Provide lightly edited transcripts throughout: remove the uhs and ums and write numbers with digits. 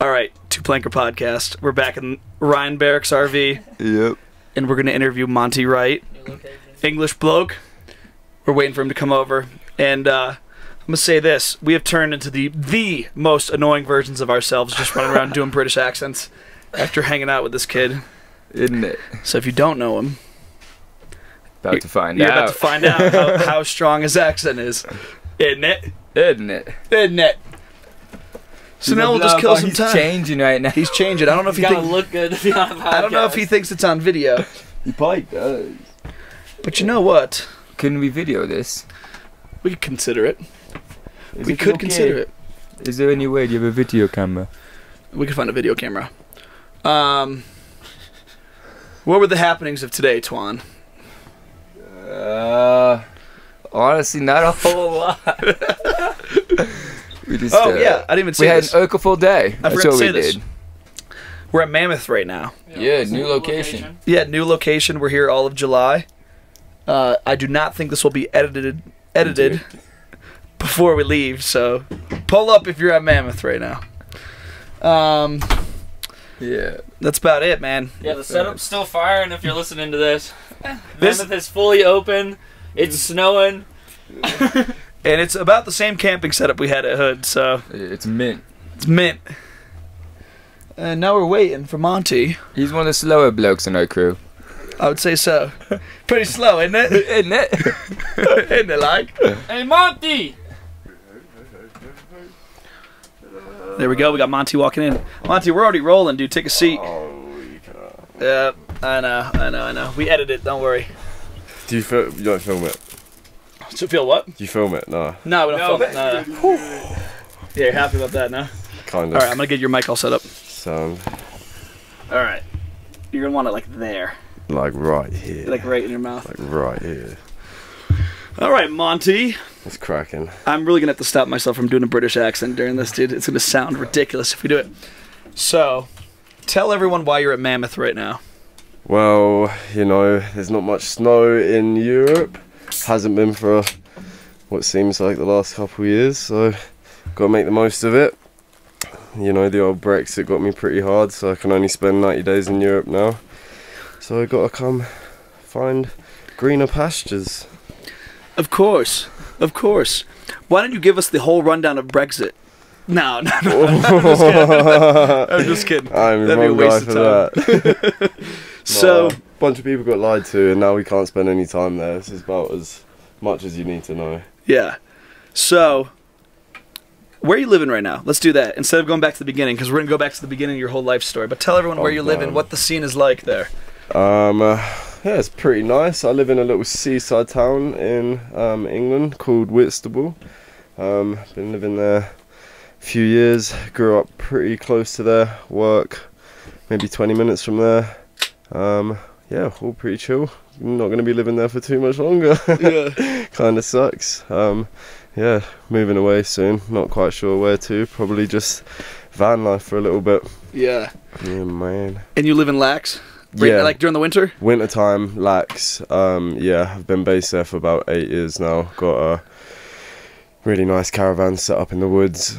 All right, Two Planker Podcast. We're back in Ryan Barrick's RV. Yep. And we're going to interview Monty Wright. English bloke. We're waiting for him to come over. And I'm going to say this. We have turned into the most annoying versions of ourselves, just running around doing British accents after hanging out with this kid. Isn't it? So if you don't know him... You're about to find out how strong his accent is. Isn't it? Isn't it? Isn't it? So now we'll just kill some time. He's changing right now. He's changing. I don't know if he thinks... look good. I don't know if he thinks it's on video. He probably does. But you know what? Couldn't we video this? We could consider it. We could consider it. Is there any way? Do you have a video camera? We could find a video camera. What were the happenings of today, Tuan? Honestly, not a whole lot. Yeah, I didn't even see this. We had an Urkel day. I forgot to say this. We're at Mammoth right now. Yeah, new location. Yeah, new location. We're here all of July. I do not think this will be edited before we leave, so pull up if you're at Mammoth right now. Yeah. That's about it, man. Yeah, the setup's still firing if you're listening to this. Mammoth is fully open. It's snowing. And it's about the same camping setup we had at Hood, so... It's mint. It's mint. And now we're waiting for Monty. He's one of the slower blokes in our crew. I would say so. Pretty slow, isn't it? Isn't it? Isn't it, like? Hey, Monty! There we go. We got Monty walking in. Monty, we're already rolling, dude. Take a seat. Yeah, I know. We edit it. Don't worry. Do you film? You don't film it. Do you feel what? Do you film it? No. No, we don't film it. No. Yeah, you're happy about that, no? Kind of. All right, I'm gonna get your mic all set up. Sound. All right. You're gonna want it like there. Like right here. Like right in your mouth. Like right here. All right, Monty. It's cracking. I'm really gonna have to stop myself from doing a British accent during this, dude. It's gonna sound ridiculous if we do it. So, tell everyone why you're at Mammoth right now. Well, you know, there's not much snow in Europe. Hasn't been for what seems like the last couple of years, so gotta make the most of it. You know, the old Brexit got me pretty hard, so I can only spend 90 days in Europe now. So I gotta come find greener pastures. Of course, of course. Why don't you give us the whole rundown of Brexit? No. I'm just kidding. I'm the wrong guy for that. So, a bunch of people got lied to, and now we can't spend any time there. This is about as much as you need to know. Yeah. So, where are you living right now? Let's do that instead of going back to the beginning, because we're gonna go back to the beginning of your whole life story. But tell everyone where you live and what the scene is like there. Yeah, it's pretty nice. I live in a little seaside town in England called Whitstable. Been living there few years, grew up pretty close to there, work maybe 20 minutes from there. Yeah, all pretty chill. I'm not going to be living there for too much longer. Yeah. Kind of sucks. Yeah, moving away soon, not quite sure where to, probably just van life for a little bit. Yeah. Yeah, man. And you live in Laax? Right, yeah. Like during the winter? Winter time, Laax. Yeah, I've been based there for about 8 years now. Got a really nice caravan set up in the woods,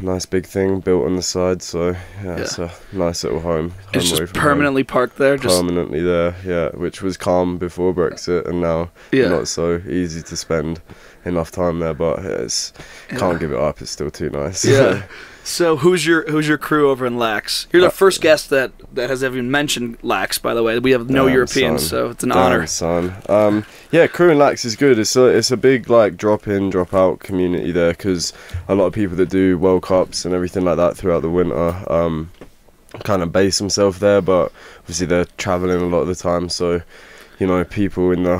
nice big thing built on the side, so yeah. It's a nice little home. It's just permanently parked there? Permanently there, yeah, which was calm before Brexit, and now not so easy to spend enough time there, but it's can't give it up, it's still too nice. Yeah. So who's your crew over in Laax? You're the first guest that has even mentioned Laax, by the way. We have no Europeans, so it's an honor. Son. Yeah, crew in Laax is good. It's a big like drop-in, drop-out community there, because a lot of people that do World Cups and everything like that throughout the winter kind of base themselves there, but obviously they're traveling a lot of the time, so you know, people in the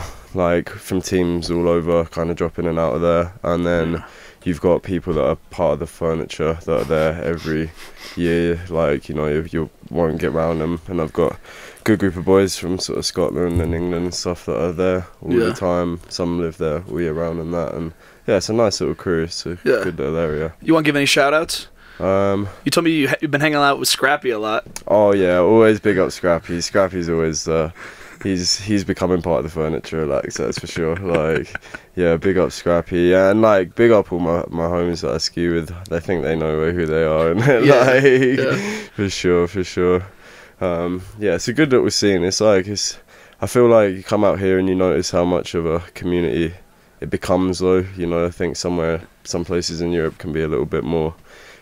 from teams all over kind of drop in and out of there, and then you've got people that are part of the furniture that are there every year, like, you know, you won't get round them, and I've got a good group of boys from sort of Scotland and England and stuff that are there all the time. Some live there all year round and that, and yeah, it's a nice little crew, so good little area. You want to give any shout outs? You told me you've been hanging out with Scrappy a lot. Oh yeah, always big up Scrappy's always he's becoming part of the furniture, like, so that's for sure. Like, yeah, big up Scrappy, and like big up all my homies that I ski with. I think they know who they are, and for sure. Yeah, it's a good little scene. It's like, I feel like you come out here and you notice how much of a community it becomes, though. You know, I think some places in Europe can be a little bit more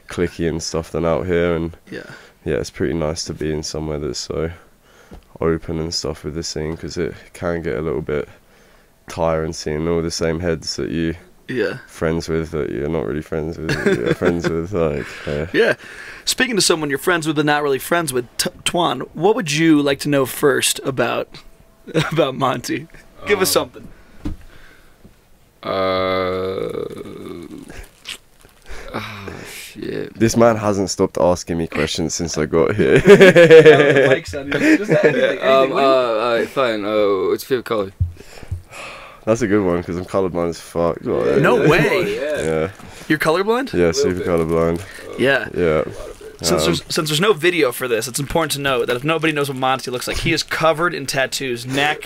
clicky and stuff than out here, and yeah, it's pretty nice to be in somewhere that's so open and stuff with the scene, because it can get a little bit tiring seeing all the same heads that you friends with that you're not really friends with, that you're friends with, like, Speaking to someone you're friends with but not really friends with, Tuan, what would you like to know first about Monty? Give us something. Oh, shit. This man hasn't stopped asking me questions since I got here. Fine. What's your favorite color? That's a good one, because I'm colorblind as fuck. Yeah. No way. Yeah. You're colorblind? Yeah, super colorblind. Yeah. Yeah. Since there's no video for this, it's important to note that if nobody knows what Monty looks like, he is covered in tattoos, neck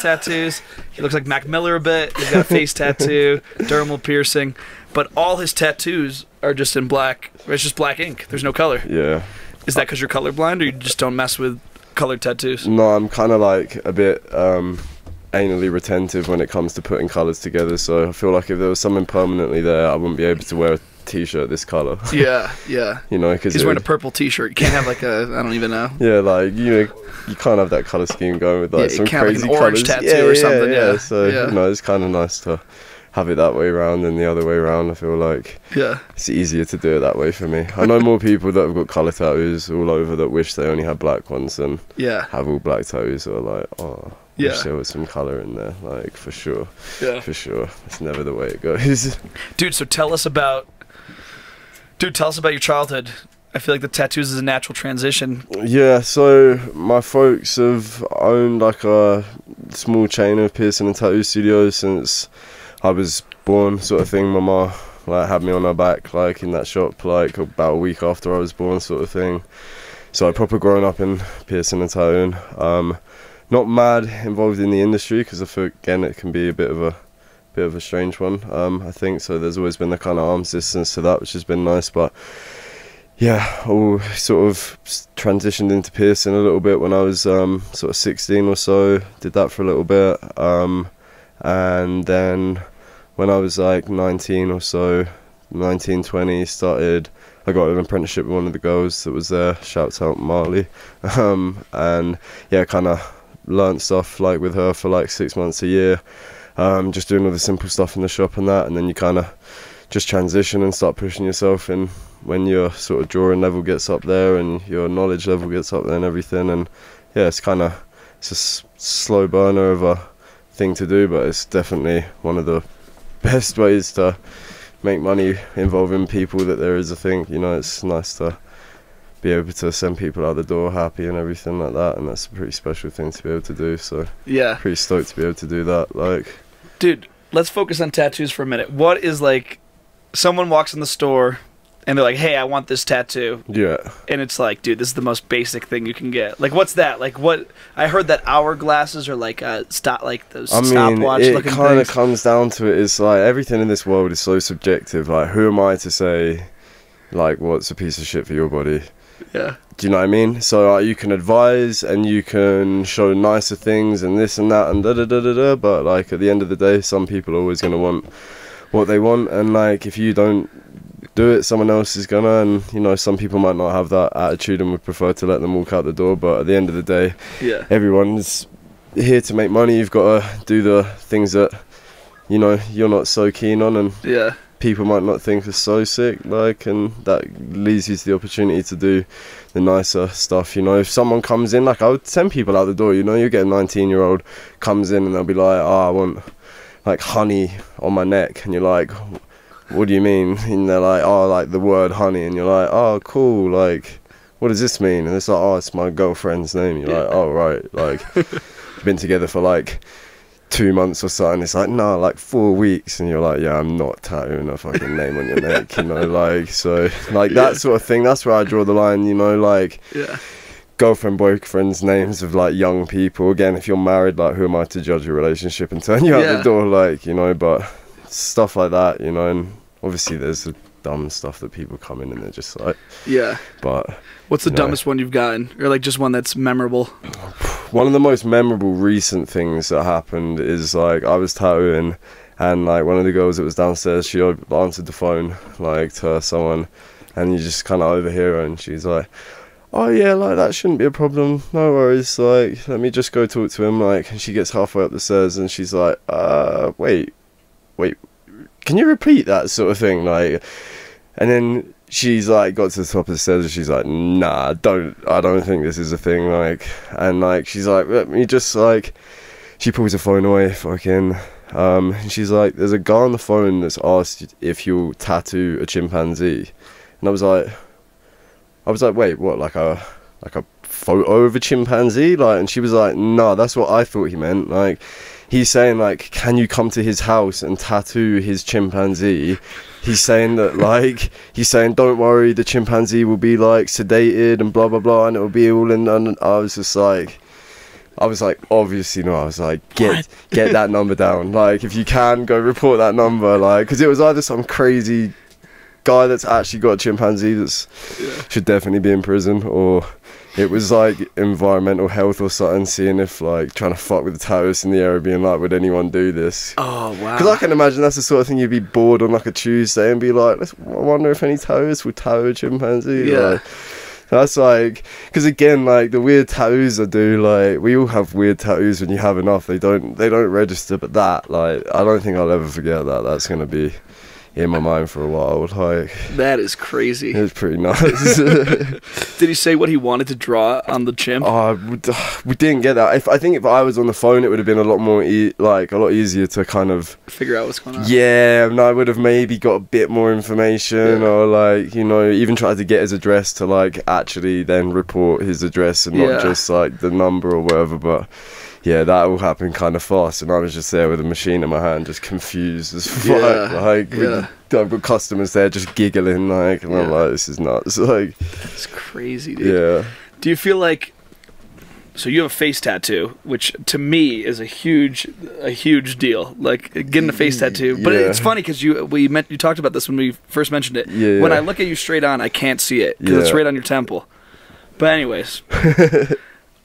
tattoos. He looks like Mac Miller a bit. He's got a face tattoo, dermal piercing, but all his tattoos are just in black. It's just black ink. There's no color. Yeah. Is that because you're colorblind, or you just don't mess with colored tattoos? No, I'm kind of like a bit anally retentive when it comes to putting colors together. So I feel like if there was something permanently there, I wouldn't be able to wear a t-shirt this color. Yeah You know, because he's wearing a purple t-shirt. You can't have like a, I don't even know, like, you know, you can't have that color scheme going with like some crazy like an orange colors. tattoo or something. So you know, it's kind of nice to have it that way around than the other way around. I feel like it's easier to do it that way for me. I know more people that have got color tattoos all over that wish they only had black ones and have all black tattoos, or like, oh, wish there was some color in there, like, for sure. For sure. It's never the way it goes. Dude, so tell us about your childhood. I feel like the tattoos is a natural transition. Yeah, so my folks have owned like a small chain of piercing and tattoo studios since I was born, sort of thing. My mom like had me on her back, like, in that shop, like, about a week after I was born, sort of thing. So I proper grown up in piercing and tattooing. Not mad involved in the industry, because I feel, again, it can be a bit of a strange one. I think so. There's always been the kind of arm's distance to that, which has been nice. But yeah, all sort of transitioned into piercing a little bit when I was sort of 16 or so. Did that for a little bit, and then when I was like 19 or so, 19, 20, I got an apprenticeship with one of the girls that was there. Shouts out Marley, and yeah, kind of learned stuff like with her for like 6 months a year, just doing all the simple stuff in the shop and that, and then you kind of just transition and start pushing yourself, and when your sort of drawing level gets up there and your knowledge level gets up there and everything. And yeah, it's a slow burner of a thing to do, but it's definitely one of the best ways to make money involving people that there is, I think. You know, it's nice to be able to send people out the door happy and everything like that, and that's a pretty special thing to be able to do. So yeah, pretty stoked to be able to do that. Like, dude, let's focus on tattoos for a minute. What is, like, someone walks in the store and they're like, hey, I want this tattoo, and it's like, dude, this is the most basic thing you can get. Like, what's that? Like, what I heard that hourglasses are like those stopwatch looking things. It kind of comes down to it. It's like everything in this world is so subjective. Like, who am I to say, like, what's a piece of shit for your body? Yeah. Do you know what I mean? So you can advise and you can show nicer things and this and that and da-da-da-da-da, but, like, at the end of the day, some people are always going to want what they want, and, like, if you don't do it, someone else is gonna. And, you know, some people might not have that attitude and would prefer to let them walk out the door, but at the end of the day, everyone's here to make money. You've got to do the things that, you know, you're not so keen on, and people might not think are so sick, like, and that leads you to the opportunity to do the nicer stuff. You know, if someone comes in, like, I would send people out the door. You know, you get a 19-year-old comes in and they'll be like, oh, I want, like, honey on my neck, and you're like, what do you mean? And they're like, oh, like the word honey, and you're like, oh, cool, like, what does this mean? And it's like, oh, it's my girlfriend's name. You're like, oh, right, like, been together for like 2 months or so, and it's like, no, like 4 weeks, and you're like, yeah, I'm not tattooing a fucking name on your neck, you know, like, so, like, that sort of thing, that's where I draw the line, you know, like, girlfriend, boyfriend's names of like young people. Again, if you're married, like who am I to judge your relationship and turn you out the door, like, you know, but stuff like that, you know. And obviously there's the dumb stuff that people come in and they're just like, but what's the dumbest one you've gotten, or like just one that's memorable? One of the most memorable recent things that happened is like I was tattooing and like one of the girls that was downstairs, she answered the phone like to someone, and you just kind of overhear her and she's like, oh yeah, like that shouldn't be a problem, no worries, like let me just go talk to him, like. And she gets halfway up the stairs and she's like, wait, can you repeat that, sort of thing, like. And then she's like got to the top of the stairs and she's like, nah, I don't think this is a thing, like. And like she's like, let me just, like, she pulls her phone away, fucking and she's like, there's a guy on the phone that's asked if you'll tattoo a chimpanzee. And I was like, wait, what, like a photo of a chimpanzee, like? And she was like, no, that's what I thought he meant, like, he's saying like, can you come to his house and tattoo his chimpanzee? He's saying that, like, he's saying, don't worry, the chimpanzee will be like sedated and blah blah blah, and it'll be all in. And I was like, obviously not. I was like, get that number down, like, if you can, go report that number, like, because it was either some crazy guy that's actually got a chimpanzee that's should definitely be in prison, or it was like environmental health or something, seeing if like trying to fuck with the terrorists in the area, being like, would anyone do this? Oh wow. Because I can imagine that's the sort of thing you'd be bored on like a Tuesday and be like, I wonder if any terrorists would tattoo a chimpanzee. Yeah, like, that's like, because again, like the weird tattoos I do, like we all have weird tattoos when you have enough, they don't register. But that, like, I don't think I'll ever forget that. That's going to be in my mind for a while. Like, that is crazy. It was pretty nuts. Did he say what he wanted to draw on the chimp? We didn't get that. I think if I was on the phone, it would have been a lot more a lot easier to kind of figure out what's going on. Yeah, and I would have maybe got a bit more information, or like, you know, even tried to get his address to like actually then report his address and not just like the number or whatever. But yeah, that all happened kind of fast, and I was just there with a machine in my hand, just confused as fuck. I've got customers there just giggling, like, and I'm like, this is nuts. Like, that's crazy, dude. Yeah. Do you feel like, so you have a face tattoo, which to me is a huge deal, like getting a face tattoo. But it's funny because you talked about this when we first mentioned it. Yeah. When I look at you straight on, I can't see it because it's right on your temple. But anyways.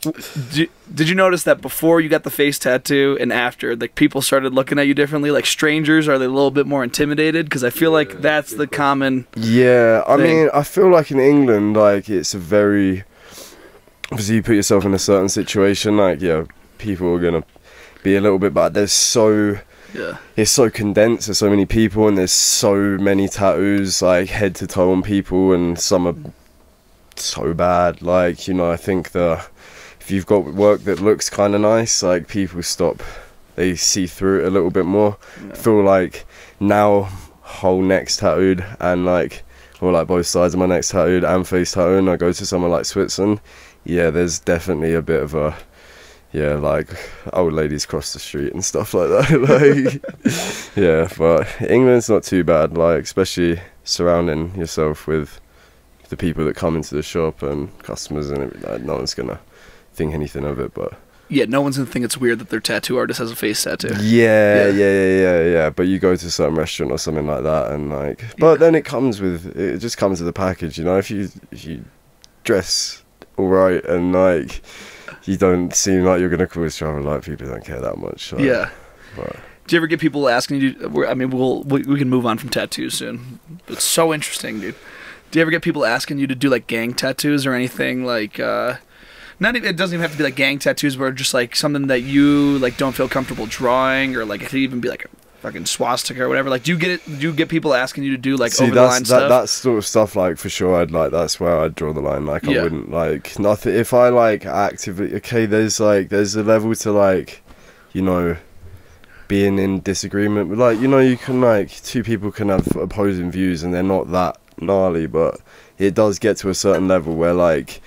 Did you notice that before you got the face tattoo and after, like, people started looking at you differently? Like, strangers, are they a little bit more intimidated? Because I feel like that's the common thing. I mean, I feel like in England, like, it's a very... Obviously, you put yourself in a certain situation, like, yeah, people are going to be a little bit bad. There's so... Yeah. It's so condensed, there's so many people, and there's so many tattoos, like, head to toe on people, and some are so bad. Like, you know, I think the... If you've got work that looks kind of nice, like, people stop, they see through it a little bit more. I feel like now, whole neck's tattooed, and like, or like both sides of my neck's tattooed and face tattooed, and I go to somewhere like Switzerland, there's definitely a bit of a like old ladies cross the street and stuff like that. Like, but England's not too bad, like, especially surrounding yourself with the people that come into the shop and customers and everything. Like, no one's gonna think anything of it. But no one's gonna think it's weird that their tattoo artist has a face tattoo. But you go to some restaurant or something like that, and like, but then it just comes with the package, you know. If you dress all right and like you don't seem like you're gonna cause trouble, like, people don't care that much. Like, but do you ever get people asking you, I mean, we can move on from tattoos soon, it's so interesting, dude. Do you ever get people asking you to do like gang tattoos or anything, like not even, it doesn't even have to be like gang tattoos, but just like something that you like don't feel comfortable drawing, or like it could even be like a fucking swastika or whatever. Like, do you get people asking you to do like over the line stuff? That sort of stuff, like, for sure, I'd like, that's where I'd draw the line. Like, I wouldn't, like, nothing. If I like actively, okay, there's a level to, like, you know, being in disagreement. Like, you know, you can, like, two people can have opposing views and they're not that gnarly, but it does get to a certain level where, like,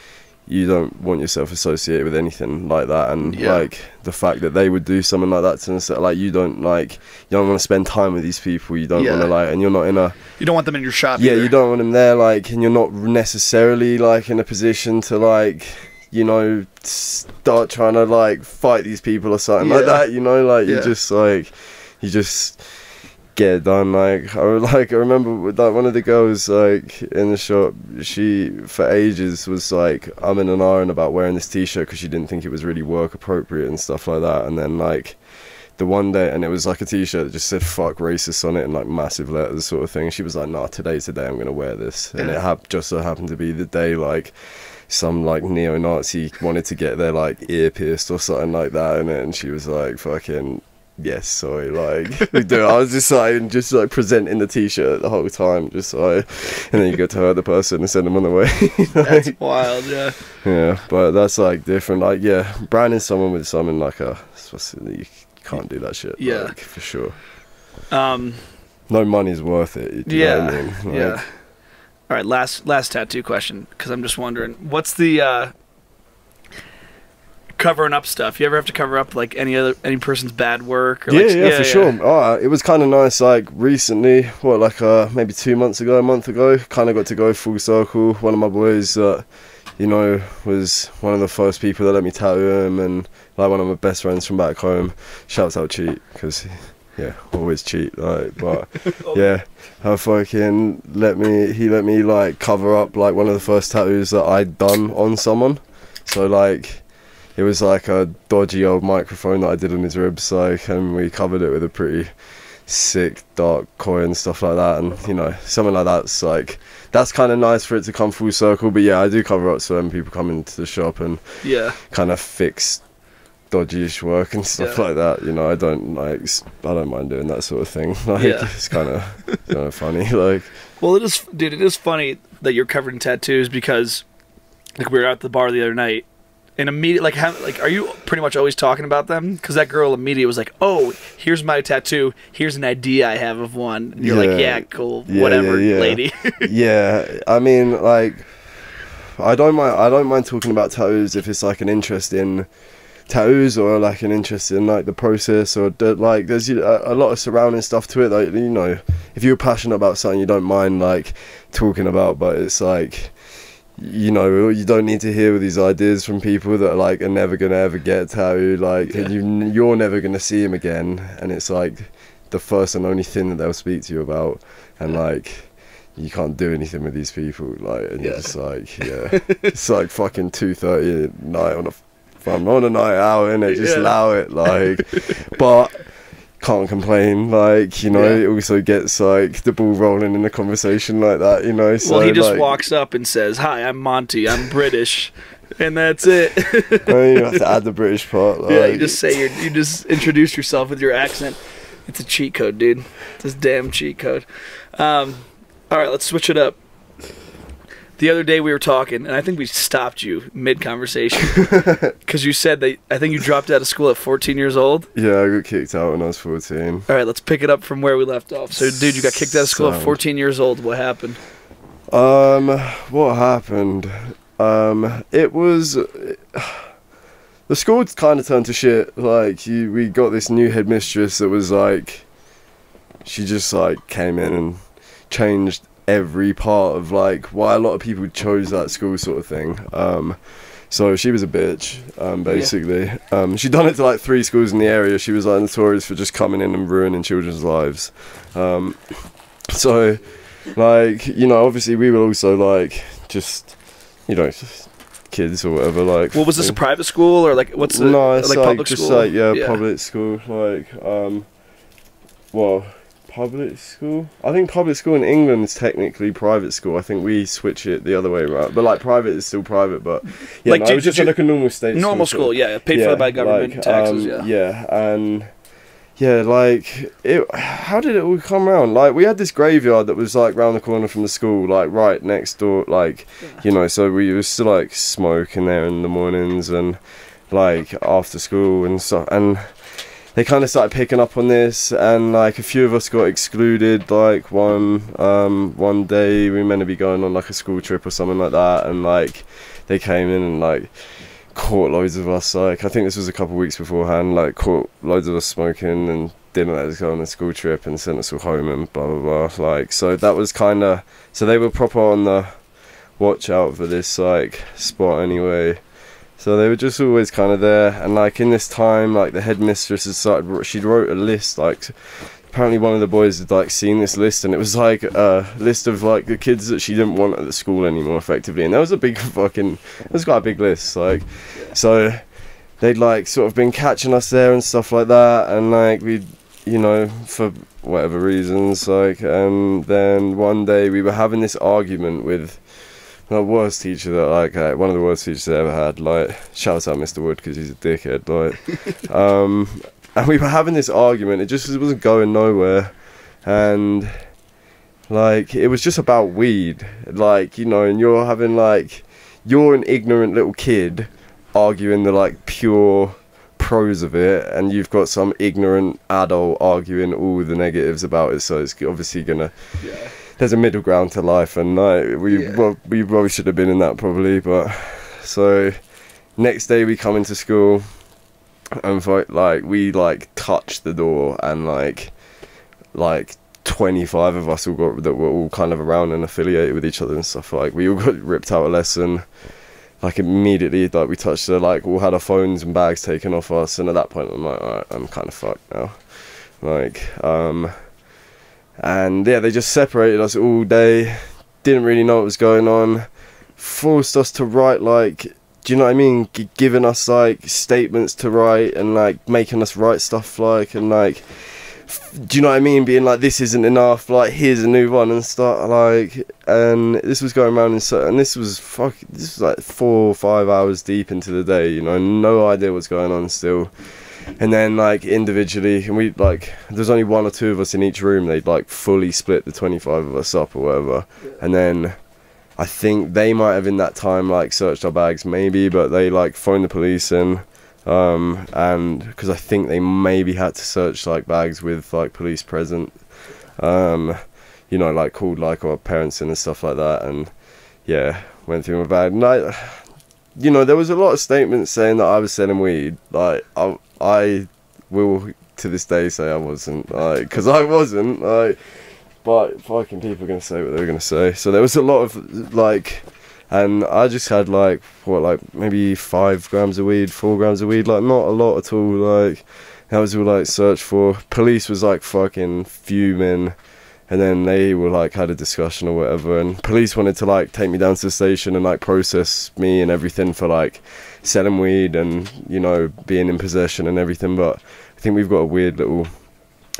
you don't want yourself associated with anything like that. And like the fact that they would do something like that to us, like, you don't want to spend time with these people, you don't want to, like, and you're not in a, you don't want them in your shop either. You don't want them there, like, and you're not necessarily like in a position to like you know, start trying to like fight these people or something like that, you know, like you just like, you just get it done. Like I remember with like one of the girls like in the shop, she for ages was like umming and ahhing about wearing this t-shirt because she didn't think it was really work appropriate and stuff like that. And then like the one day, and it was like a t-shirt that just said fuck racist on it in like massive letters sort of thing. She was like, nah, today's the day I'm gonna wear this. And it just so happened to be the day like some like neo-Nazi wanted to get their like ear pierced or something like that in it, and she was like, fucking yes, sorry, like we do. I was just like presenting the t-shirt the whole time, just like, and then you go to her, the person, and send them on the way. Like, that's wild, yeah, but that's like different, like branding someone with something like a, you can't do that shit, like, for sure. No money's worth it, you know what I mean? Like, all right, last tattoo question, because I'm just wondering, what's the covering up stuff? You ever have to cover up like any person's bad work? Or, yeah, for sure. Oh, it was kind of nice. Like recently, what, like maybe 2 months ago, a month ago, kind of got to go full circle. One of my boys, you know, was one of the first people that let me tattoo him, and like one of my best friends from back home. Shouts out Cheat, because. Yeah, always cheat, like, but yeah, I fucking he let me like cover up like one of the first tattoos that I'd done on someone. So like it was like a dodgy old microphone that I did on his ribs, like, and we covered it with a pretty sick dark koi and stuff like that. And you know, something like that's like, that's kind of nice for it to come full circle. But yeah, I do cover up so when people come into the shop and kind of fix dodgy-ish work and stuff like that, you know. I don't mind doing that sort of thing, like it's kind of funny, like. Well, it is, dude, it is funny that you're covered in tattoos, because like we were out at the bar the other night and immediately like, are you pretty much always talking about them? Because that girl immediately was like, oh, here's my tattoo, here's an idea I have of one, and you're like, yeah, cool, whatever, lady. Yeah, I mean, like, I don't mind talking about tattoos if it's like an interest in tattoos, or like an interest in like the process, or like there's, you know, a lot of surrounding stuff to it that, you know, if you're passionate about something, you don't mind like talking about. But it's like, you know, you don't need to hear all these ideas from people that like are never gonna ever get tattooed, like you're never gonna see them again, and it's like the first and only thing that they'll speak to you about, and like you can't do anything with these people, like, and you're just like, it's like fucking 2:30 at night on a night out, innit? Just allow it, like. But can't complain, like, you know. It also gets like the ball rolling in a conversation like that, you know. So, well, he just like, walks up and says, "Hi, I'm Monty. I'm British," and that's it. I mean, you have to add the British part. Like. Yeah, you just say you just introduce yourself with your accent. It's a cheat code, dude. It's this damn cheat code. All right, let's switch it up. The other day we were talking, and I think we stopped you mid-conversation because you said that I think you dropped out of school at 14 years old. Yeah, I got kicked out when I was 14. All right, let's pick it up from where we left off. So, dude, you got kicked out of school at 14 years old. What happened? What happened? It was... the school kind of turned to shit. Like, we got this new headmistress that was like... She just, like, came in and changed every part of like why a lot of people chose that school sort of thing. So she was a bitch, basically. She'd done it to like 3 schools in the area. She was like notorious for just coming in and ruining children's lives. So like, you know, obviously we were also like, just, you know, kids or whatever, like. Well, was this a private school or like what's the, no, it's like public just school? Like, yeah, public school, like, well, public school? I think public school in England is technically private school. I think we switch it the other way around. But like private is still private, but yeah, like, no, it was just like a normal state school. Normal school, yeah. Paid for by government, like, taxes, yeah, and yeah, like, it, how did it all come around? Like, we had this graveyard that was like round the corner from the school, like right next door, like, you know, so we used to like smoke in there in the mornings and like after school and stuff, and they kind of started picking up on this, and like a few of us got excluded. Like one day we were meant to be going on like a school trip or something like that, and like they came in and like caught loads of us. Like, I think this was a couple of weeks beforehand. Like, caught loads of us smoking and didn't let us go on a school trip and sent us all home and blah blah blah. Like, so that was kind of, so they were proper on the watch out for this like spot anyway. So they were just always kind of there. And like in this time, like the headmistress had started, she wrote a list. Like apparently one of the boys had like seen this list, and it was like a list of like the kids that she didn't want at the school anymore, effectively. And that was a big fucking, it was quite a big list. Like, so they'd like sort of been catching us there and stuff like that. And like we'd, you know, for whatever reasons, like, and then one day we were having this argument with the worst teacher that, like, one of the worst teachers I ever had, like, shout out Mr. Wood, because he's a dickhead, like, and we were having this argument, it just wasn't going nowhere, and, like, it was just about weed, like, you know, and you're having, like, you're an ignorant little kid arguing the, like, pure pros of it, and you've got some ignorant adult arguing all the negatives about it, so it's obviously gonna... Yeah. There's a middle ground to life, and like we probably should have been in that probably, but so next day we come into school and like we like touched the door, and like 25 of us all got that were all kind of around and affiliated with each other and stuff, like we all got ripped out a lesson like immediately, like we touched the, like all had our phones and bags taken off us, and at that point I'm like, all right, I'm kind of fucked now, like and yeah, they just separated us all day, didn't really know what was going on, forced us to write, like, do you know what I mean, giving us like statements to write, and like making us write stuff, like, and like, do you know what I mean, being like, this isn't enough, like, here's a new one, and start like, and this was going around in and this was this was like 4 or 5 hours deep into the day, you know, no idea what's going on still. And then like individually, and we like, there's only 1 or 2 of us in each room, they'd like fully split the 25 of us up or whatever. And then I think they might have in that time like searched our bags maybe, but they like phoned the police in, and because I think they maybe had to search like bags with like police present, you know, like called like our parents in and stuff like that. And yeah, went through my bag, and I, you know, there was a lot of statements saying that I was selling weed, like I will to this day say I wasn't, like, because I wasn't, like, but fucking people are going to say what they were going to say. So there was a lot of, like, and I just had, like, what, like, maybe 5 grams of weed, 4 grams of weed, like, not a lot at all, like, that was all, like, searched for. Police was, like, fucking fuming, and then they were, like, had a discussion or whatever, and police wanted to, like, take me down to the station and, like, process me and everything for, like, selling weed and, you know, being in possession and everything. But I think we've got a weird little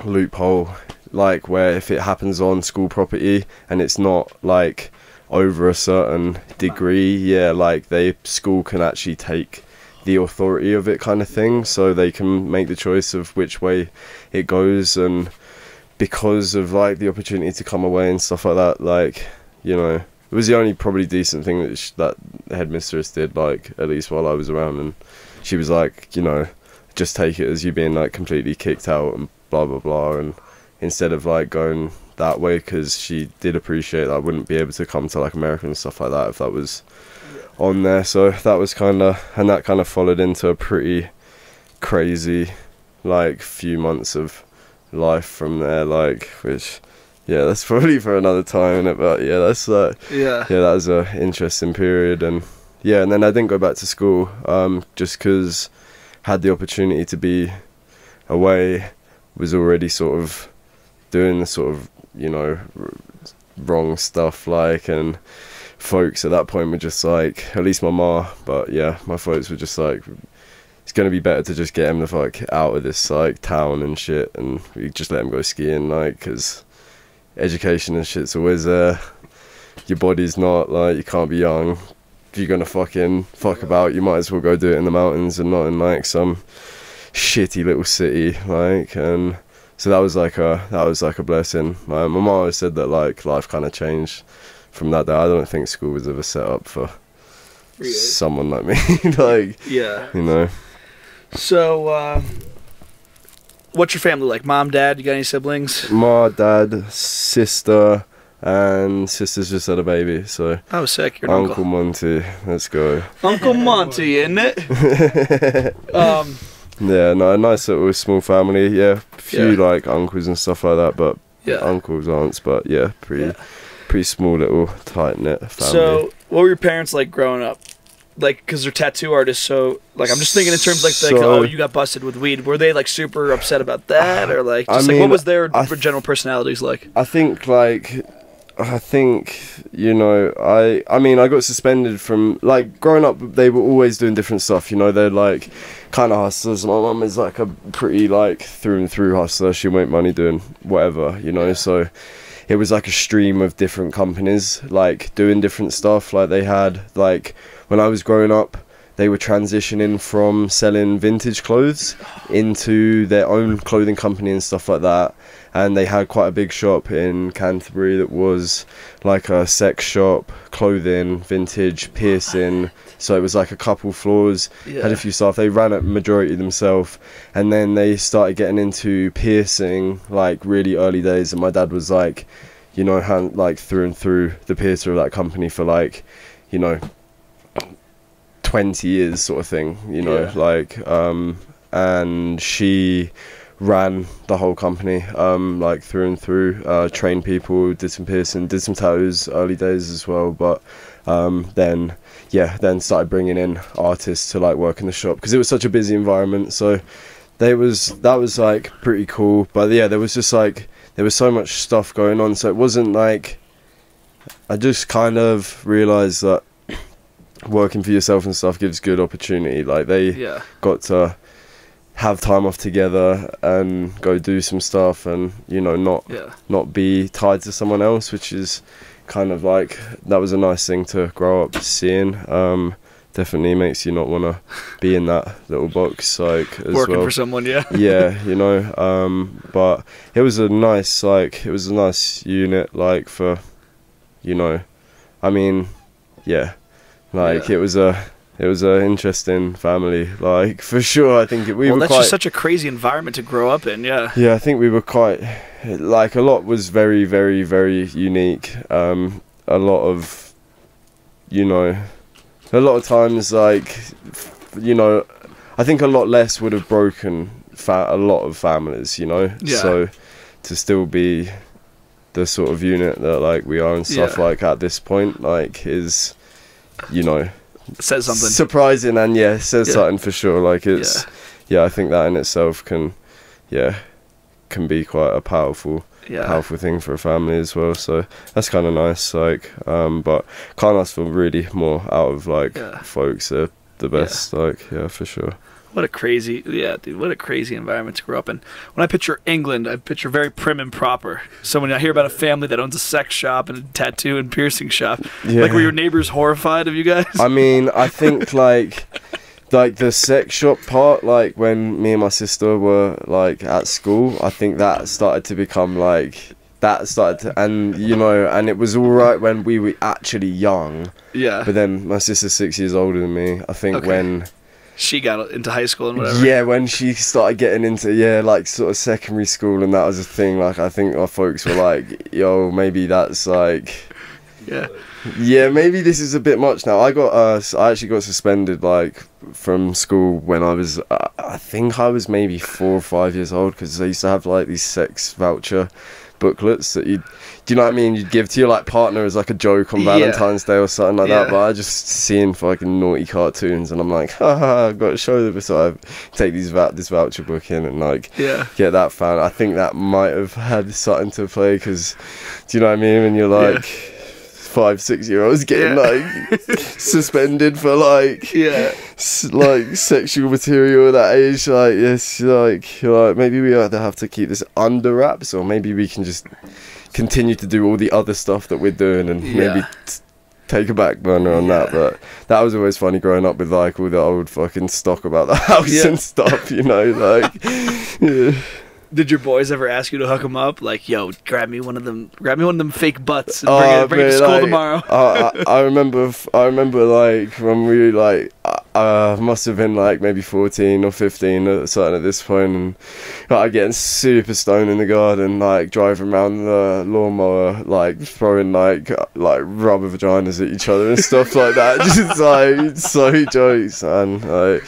loophole, like, where if it happens on school property and it's not like over a certain degree, yeah, like they, school can actually take the authority of it, kind of thing, so they can make the choice of which way it goes. And because of like the opportunity to come away and stuff like that, like, you know, it was the only probably decent thing that that headmistress did, like, at least while I was around. And she was like, you know, just take it as you being, like, completely kicked out and blah, blah, blah. And instead of, like, going that way, because she did appreciate that I wouldn't be able to come to, like, America and stuff like that if that was on there. So that was kind of, and that kind of followed into a pretty crazy, like, few months of life from there, like, which... yeah, that's probably for another time, innit? But yeah, that's yeah, that was an interesting period. And yeah, and then I didn't go back to school, just because I had the opportunity to be away, was already sort of doing the sort of, you know, wrong stuff, like, and folks at that point were just like, at least my ma, but yeah, my folks were just like, it's going to be better to just get him the fuck out of this, like, town and shit, and we just let him go skiing, like, because... education and shit's always there. Your body's not, like, you can't be young. If you're gonna fucking fuck about, you might as well go do it in the mountains and not in, like, some shitty little city, like. And so that was like a blessing. My mum always said that, like, life kind of changed from that day. I don't think school was ever set up for someone like me. Like, yeah, you know. So what's your family like? Mom, dad, you got any siblings? Ma, dad, sister, and sister's just had a baby, so... Oh, sick, your uncle. Uncle Monty, let's go. Uncle Monty, isn't it? Yeah, no, a nice little small family, yeah. A few, like, uncles and stuff like that, but... Yeah. Uncles, aunts, but, yeah, pretty small little tight-knit family. So, what were your parents like growing up? like, because they're tattoo artists, so, like, I'm just thinking in terms, like, so, like, oh, you got busted with weed. Were they, like, super upset about that, or, like, just, I mean, what was their general personalities like? I think, you know, I mean, I got suspended from, like, growing up, they were always doing different stuff, you know, they're, like, kind of hustlers. My mum is, like, a pretty, like, through and through hustler. She'll make money doing whatever, you know, so... It was like a stream of different companies, like doing different stuff. Like they had, like when I was growing up, they were transitioning from selling vintage clothes into their own clothing company and stuff like that. And they had quite a big shop in Canterbury that was like a sex shop, clothing, vintage, piercing. So it was like a couple floors, had a few staff. They ran it majority themselves. And then they started getting into piercing, like really early days. And my dad was like, you know, like through and through the piercer of that company for like, you know, 20 years sort of thing, you know, like, and she... ran the whole company like through and through, trained people, did some piercing, did some tattoos early days as well, but then then started bringing in artists to like work in the shop because it was such a busy environment. So that was like pretty cool, but yeah, there was just like there was so much stuff going on, so it wasn't like I just kind of realized that working for yourself and stuff gives good opportunity. Like they got to have time off together and go do some stuff and, you know, not be tied to someone else, which is kind of like, that was a nice thing to grow up seeing. Definitely makes you not want to be in that little box, like, as working for someone, you know, but it was a nice, like, it was a nice unit, like, for, you know, I mean, it was a, it was an interesting family, like, for sure. I think we were that's quite... just such a crazy environment to grow up in, I think we were quite... Like, a lot was very, very, very unique. A lot of, you know... A lot of times, like, you know... I think a lot less would have broken a lot of families, you know? Yeah. So, to still be the sort of unit that, like, we are and stuff, like, at this point, like, is, you know... says something surprising, and something for sure. Like it's I think that in itself can be quite a powerful thing for a family as well, so that's kind of nice, like but can't ask for really more out of like folks. They're the best, like for sure. What a crazy, dude, what a crazy environment to grow up in. When I picture England, I picture very prim and proper. So when I hear about a family that owns a sex shop and a tattoo and piercing shop, like, were your neighbors horrified of you guys? I mean, I think, like, like, the sex shop part, like, when me and my sister were, like, at school, I think that started to become, like... That started to, and you know, and it was all right when we were actually young. Yeah. But then my sister's 6 years older than me, I think, when... she got into high school and whatever. Yeah, when she started getting into, like, sort of secondary school, and that was a thing. Like, I think our folks were like, yo, maybe that's, like... Yeah, maybe this is a bit much now. I actually got suspended, like, from school when I was... I think I was maybe 4 or 5 years old, because they used to have, like, these sex voucher booklets that you'd... Do you know what I mean? You'd give to your, like, partner as, like, a joke on Valentine's Day or something like that. But I just seeing fucking naughty cartoons, and I'm like, haha, I've got to show them. So I take these this voucher book in and, like, get that fan. I think that might have had something to play, because, do you know what I mean? When you're, like, 5, 6 year olds getting, like, suspended for, like, like, sexual material at that age. Like, yes, like, you're like, maybe we either have to keep this under wraps, or maybe we can just... continue to do all the other stuff that we're doing, and maybe take a back burner on that. But that was always funny growing up with, like, all the old fucking stock about the house and stuff, you know, like. Did your boys ever ask you to hook them up? Like, yo, grab me one of them fake butts and bring it to school, like, tomorrow. I remember, like, when we, like, must have been, like, maybe 14 or 15 or something at this point, and like, getting super stoned in the garden, like, driving around the lawnmower, like, throwing, like rubber vaginas at each other and stuff like that. Just, like, so jokes, and, like,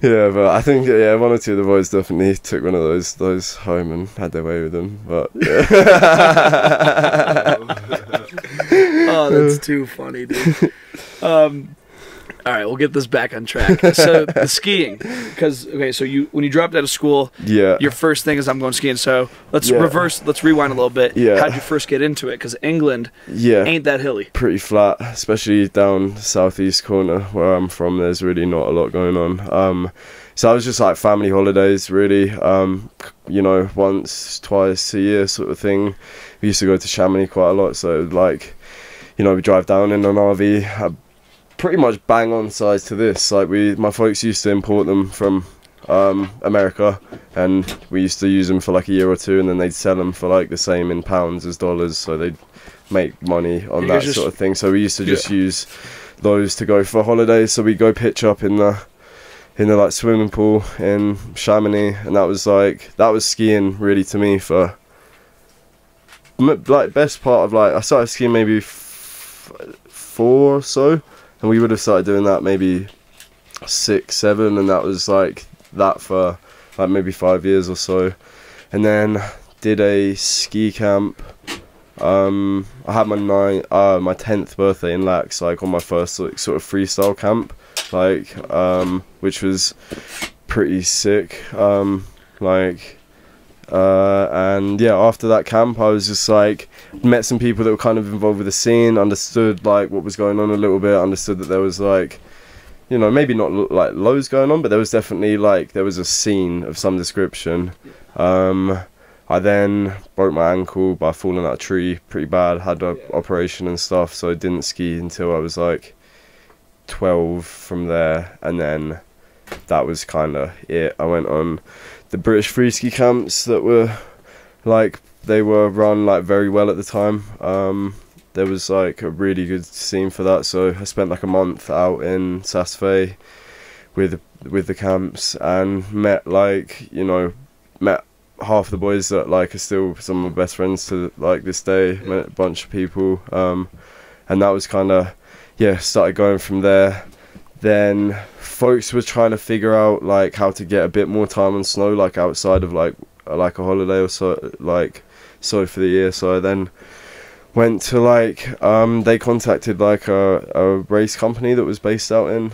but I think, one or two of the boys definitely took one of those home and had their way with them, but Oh, that's too funny, dude. All right, we'll get this back on track. So the skiing, because okay, so you when you dropped out of school, yeah, your first thing is I'm going skiing. So let's reverse, let's rewind a little bit. Yeah, how'd you first get into it? Because England, ain't that hilly. Pretty flat, especially down southeast corner where I'm from. There's really not a lot going on. So I was just like family holidays, really. You know, once, twice a year sort of thing. We used to go to Chamonix quite a lot. So like, you know, we drive down in an RV. Pretty much bang on size to this. Like my folks used to import them from America, and we used to use them for like a year or two, and then they'd sell them for like the same in pounds as dollars, so they'd make money on that sort of thing. So we used to just use those to go for holidays. So we'd go pitch up in the like swimming pool in Chamonix, and that was like, that was skiing really to me for like best part of like, I started skiing maybe four or so. And we would have started doing that maybe 6, 7, and that was like that for like maybe 5 years or so. And then did a ski camp. I had my my 10th birthday in Laax, like on my first like, sort of freestyle camp, like which was pretty sick. And yeah, after that camp I was just like, met some people that were kind of involved with the scene, understood like what was going on a little bit, understood that there was like, you know, maybe not like loads going on, but there was definitely like, there was a scene of some description. I then broke my ankle by falling out a tree pretty bad, had an operation and stuff, so I didn't ski until I was like 12 from there, and then that was kind of it. I went on the British free ski camps that were like, they were run like very well at the time. There was like a really good scene for that, so I spent like a month out in Saas-Fee with the camps, and met like, you know, met half the boys that like are still some of my best friends to like this day. Met a bunch of people, and that was kind of, yeah, started going from there. Then folks were trying to figure out like how to get a bit more time on snow, like outside of like a holiday or so, like so for the year. So I then went to like, they contacted like a race company that was based out in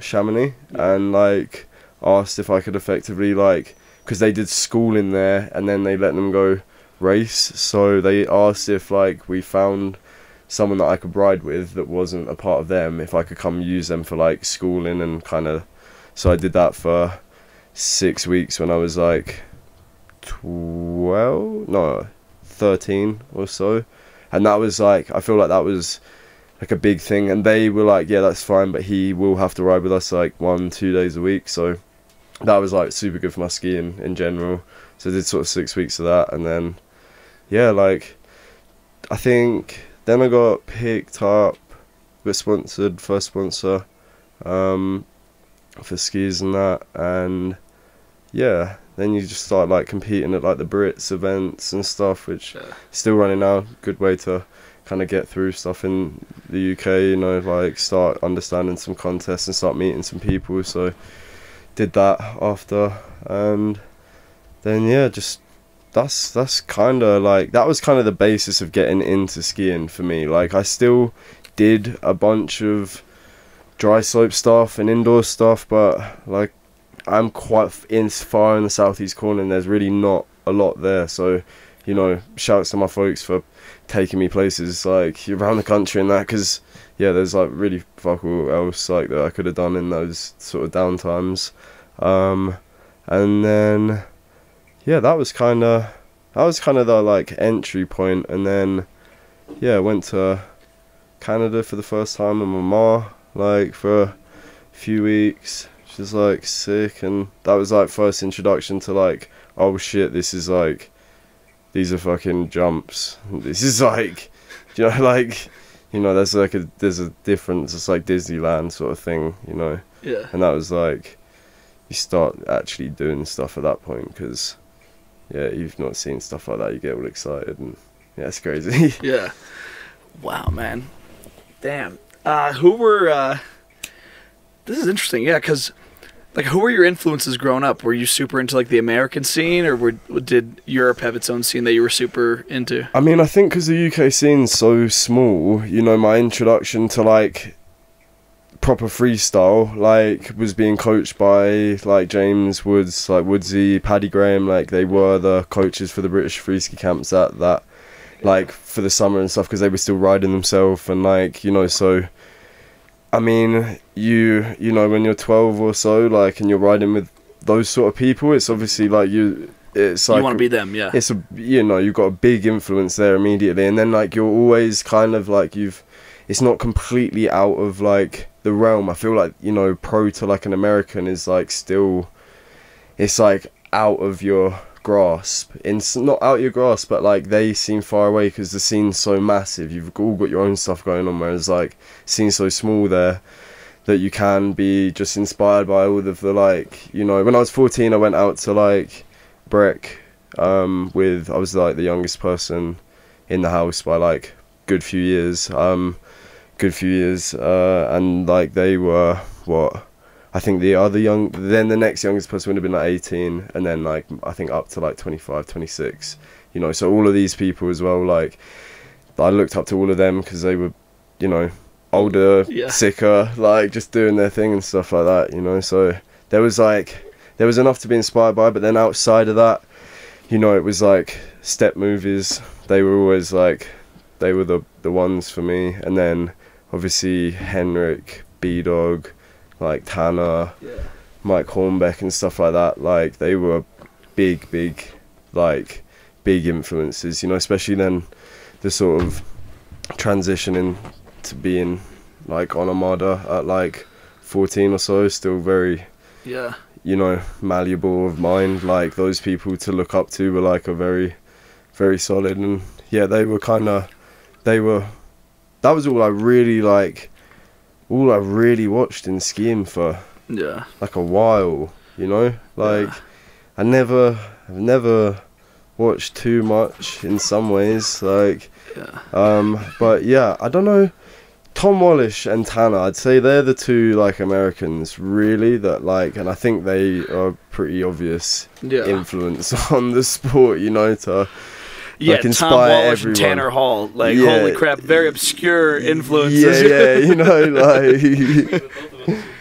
Chamonix, and like asked if I could effectively like, because they did school in there and then they let them go race, so they asked if like we found someone that I could ride with that wasn't a part of them, if I could come use them for like schooling and kind of, so I did that for 6 weeks when I was like 12, no, 13 or so, and that was like, I feel like that was like a big thing, and they were like, yeah, that's fine, but he will have to ride with us like 1-2 days a week, so that was like super good for my skiing in general. So I did sort of 6 weeks of that, and then yeah, like I think then I got picked up, got sponsored, first sponsor, for skis and that, and yeah, then you just start like competing at like the Brits events and stuff, which still running now. Good way to kind of get through stuff in the UK, you know, like start understanding some contests and start meeting some people. So did that after, and then yeah, just that's kind of like, that was kind of the basis of getting into skiing for me. Like I still did a bunch of dry slope stuff and indoor stuff, but like I'm quite far in the southeast corner and there's really not a lot there, so you know, shouts to my folks for taking me places like around the country and that, because yeah, there's like really fuck all else like that I could have done in those sort of downtimes. And then yeah, that was kind of the like entry point, and then yeah, I went to Canada for the first time with my ma like for a few weeks. She was like sick, and that was like first introduction to like, oh shit, this is like, these are fucking jumps. This is like, you know, like, you know, there's like a, there's a difference. It's like Disneyland sort of thing, you know. Yeah. And that was like, you start actually doing stuff at that point, because yeah, you've not seen stuff like that, you get all excited, and yeah, it's crazy. Yeah. Wow, man. Damn. This is interesting, yeah, because like, who were your influences growing up? Were you super into like the American scene, or did Europe have its own scene that you were super into? I mean, I think because the UK scene's so small, you know, my introduction to like proper freestyle, like, was being coached by, like, James Woods, like, Woodsy, Paddy Graham, like, they were the coaches for the British freeski camps at that, like, for the summer and stuff, because they were still riding themselves, and, like, you know, so, I mean, you know, when you're 12 or so, like, and you're riding with those sort of people, it's obviously, like, it's like you want to be them, yeah. It's a, you know, you've got a big influence there immediately, and then, like, you're always kind of, like, it's not completely out of, like, the realm. I feel like, you know, pro to, like, an American is, like, still, it's, like, out of your grasp. It's not out of your grasp, but, like, they seem far away because the scene's so massive. You've all got your own stuff going on, whereas, like, scene's so small there that you can be just inspired by all of the, like, you know. When I was 14, I went out to, like, Breck with, I was, like, the youngest person in the house by, like, good few years, and, like, they were, what, I think the other young, then the next youngest person would have been, like, 18, and then, like, I think up to, like, 25, 26, you know, so all of these people as well, like, I looked up to all of them, because they were, you know, older, yeah, sicker, like, just doing their thing and stuff like that, you know, so there was, like, there was enough to be inspired by, but then outside of that, you know, it was, like, step movies, they were always, like, they were the ones for me, and then obviously Henrik, B-Dog, like Tanner, yeah, Mike Hornbeck and stuff like that, like they were big influences, you know, especially then the sort of transitioning to being like on Armada at like 14 or so, still very, yeah, you know, malleable of mind, like those people to look up to were like a very, very solid, and yeah, they were kind of, they were, that was all I really, like, all I really watched in skiing for, yeah, like a while, you know, like, yeah. I've never watched too much in some ways, like, yeah. But yeah, I don't know, Tom Wallisch and Tanner, I'd say they're the two, like, Americans, really, that, like, and I think they are pretty obvious, yeah, influence on the sport, you know, to... Yeah, like Tom Wallisch and Tanner Hall, like, yeah, holy crap, very obscure influences. Yeah, yeah, you know, like...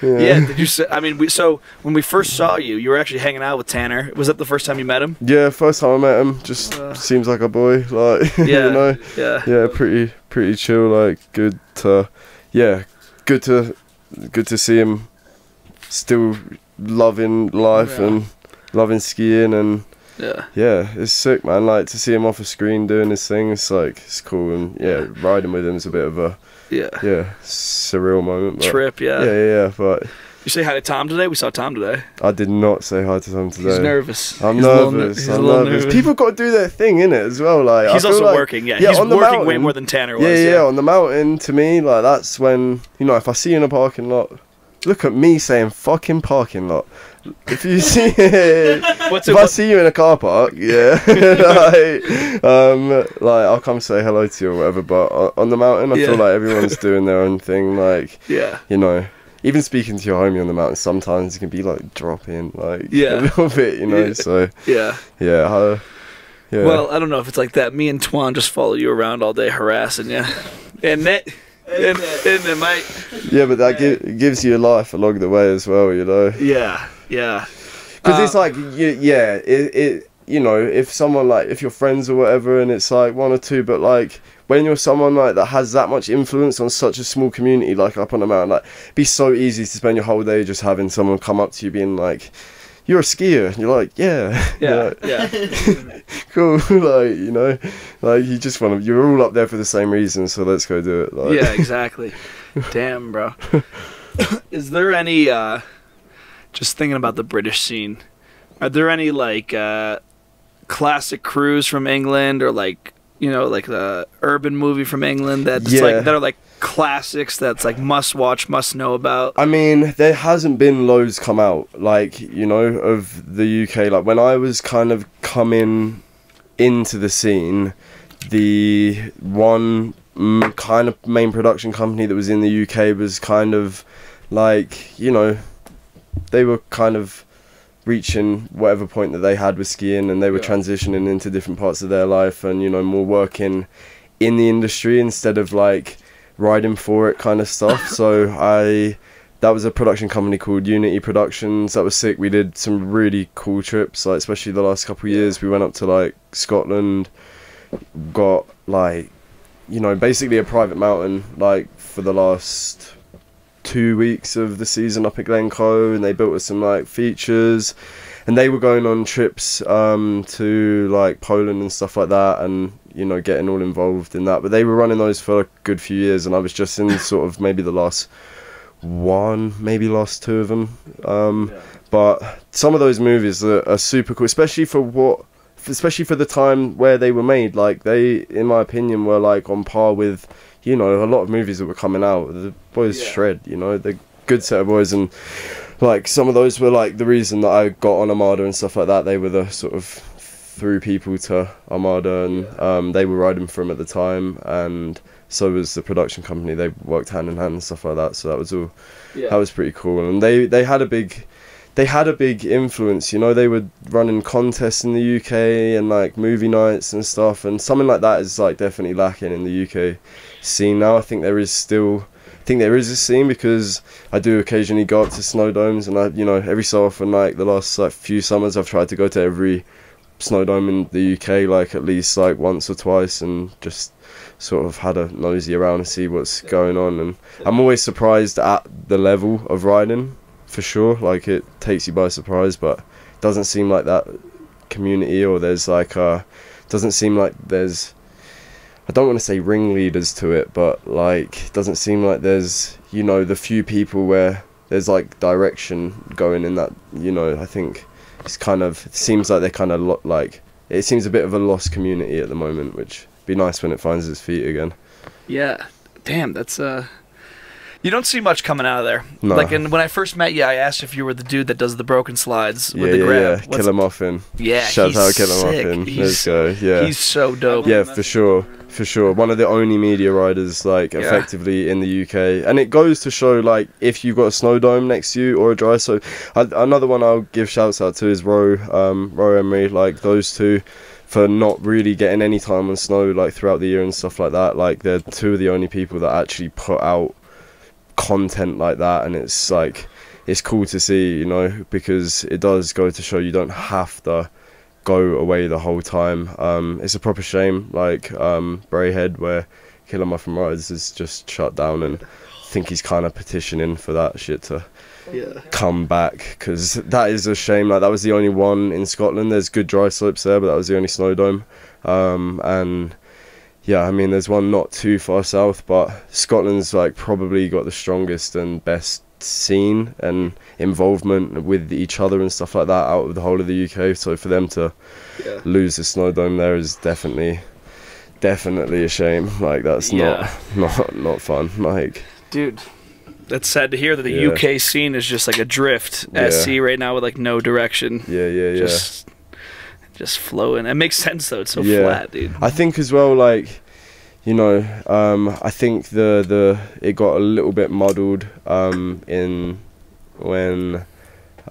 Yeah, yeah, did you say, I mean, so when we first saw you, you were actually hanging out with Tanner. Was that the first time you met him? Yeah, first time I met him, just seems like a boy, like, yeah, you know? Yeah, yeah, pretty chill, like, good to... Yeah, good to see him still loving life, yeah, and loving skiing and... Yeah, yeah, it's sick, man. Like to see him off a screen doing his thing, it's like it's cool, and yeah, riding with him is a bit of a, yeah, yeah, surreal moment. But trip, yeah, yeah, yeah. But you say hi to Tom today? We saw Tom today. I did not say hi to Tom today. He's nervous. I'm nervous. People got to do their thing in it as well. Like he's also like, working. Yeah, yeah, he's on the working mountain, way more than Tanner was. Yeah, yeah, yeah, on the mountain. To me, like that's when, you know, if I see you in a parking lot. Look at me saying fucking parking lot. If you see, if I see you in a car park, yeah, like I'll come say hello to you or whatever. But on the mountain, I, yeah, feel like everyone's doing their own thing. Like, yeah, you know, even speaking to your homie on the mountain, sometimes it can be like dropping, like, yeah, a little bit, you know. Yeah. So yeah, yeah, yeah. Well, I don't know if it's like that. Me and Tuan just follow you around all day, harassing you, and that. In there, mate. Yeah, but that gives you life along the way as well, you know. Yeah, yeah. Because it's like, yeah, you know, if someone like, if you're friends or whatever, and it's like one or two, but like when you're someone like that has that much influence on such a small community, like up on the mountain, like it'd be so easy to spend your whole day just having someone come up to you being like, "You're a skier," and you're like, "Yeah, yeah, yeah, cool." Like, you know, like you just want to. You're all up there for the same reason, so let's go do it. Like. Yeah, exactly. Damn, bro. Is there any? Just thinking about the British scene. Are there any like classic crews from England, or like, you know, like the urban movie from England that's, yeah, like that are like classics that's like must watch, must know about? I mean, there hasn't been loads come out, like, you know, of the UK. Like when I was kind of coming into the scene, the one kind of main production company that was in the UK was kind of like, you know, they were kind of reaching whatever point that they had with skiing, and they were, yeah, transitioning into different parts of their life, and, you know, more working in the industry instead of like riding for it kind of stuff. So I that was a production company called Unity Productions. That was sick. We did some really cool trips, like especially the last couple of years. We went up to like Scotland, got like, you know, basically a private mountain like for the last 2 weeks of the season up at Glencoe, and they built us some like features, and they were going on trips to like Poland and stuff like that, and you know, getting all involved in that. But they were running those for a good few years, and I was just in sort of maybe the last one, maybe last two of them. But some of those movies are super cool, especially for what, especially for the time where they were made. Like they, in my opinion, were like on par with, you know, a lot of movies that were coming out. The boys shred, you know, the good set of boys, and like some of those were like the reason that I got on Armada and stuff like that. They were the sort of threw people to Armada, and they were riding for them at the time, and so was the production company. They worked hand in hand and stuff like that. So that was all. That was pretty cool, and they had a big influence, you know. They were running contests in the UK and like movie nights and stuff, and something like that is like definitely lacking in the UK scene now. I think there is a scene, because I do occasionally go up to snow domes, and I, you know, every so often, like the last like few summers, I've tried to go to every snow dome in the UK like at least like once or twice, and just sort of had a nosy around and see what's going on. And I'm always surprised at the level of riding, for sure. Like it takes you by surprise, but it doesn't seem like that community, or there's like doesn't seem like there's, I don't want to say ringleaders to it, but like it doesn't seem like there's, you know, the few people where there's like direction going in that, you know. I think it's kind of, it seems like they're kind of like, it seems a bit of a lost community at the moment, which would be nice when it finds its feet again. Yeah, damn, that's you don't see much coming out of there. No. Like, and when I first met you, I asked if you were the dude that does the broken slides with the grab. Yeah, Killer Muffin. Yeah, shout out Killer Muffin. Let's go. Yeah, he's so dope. Yeah, for sure, for sure. One of the only media riders, like, effectively in the UK, and it goes to show, like, if you've got a snow dome next to you or a dry. So another one I'll give shouts out to is Ro Emery. Like those two, for not really getting any time on snow like throughout the year and stuff like that. Like they're two of the only people that actually put out content like that, and it's like, it's cool to see, you know, because it does go to show you don't have to go away the whole time. It's a proper shame, like Brayhead, where Killer Muffin Rides is just shut down, and I think he's kind of petitioning for that shit to come back, because that is a shame. Like that was the only one in Scotland. There's good dry slopes there, but that was the only snow dome. And yeah, I mean, there's one not too far south, but Scotland's like probably got the strongest and best scene and involvement with each other and stuff like that out of the whole of the UK. So for them to lose the snow dome there is definitely a shame. Like that's not fun. Like, dude, that's sad to hear that the UK scene is just like adrift SC right now with like no direction. Just flowing. It makes sense though. It's so flat, dude. I think as well, like, you know, I think it got a little bit muddled in when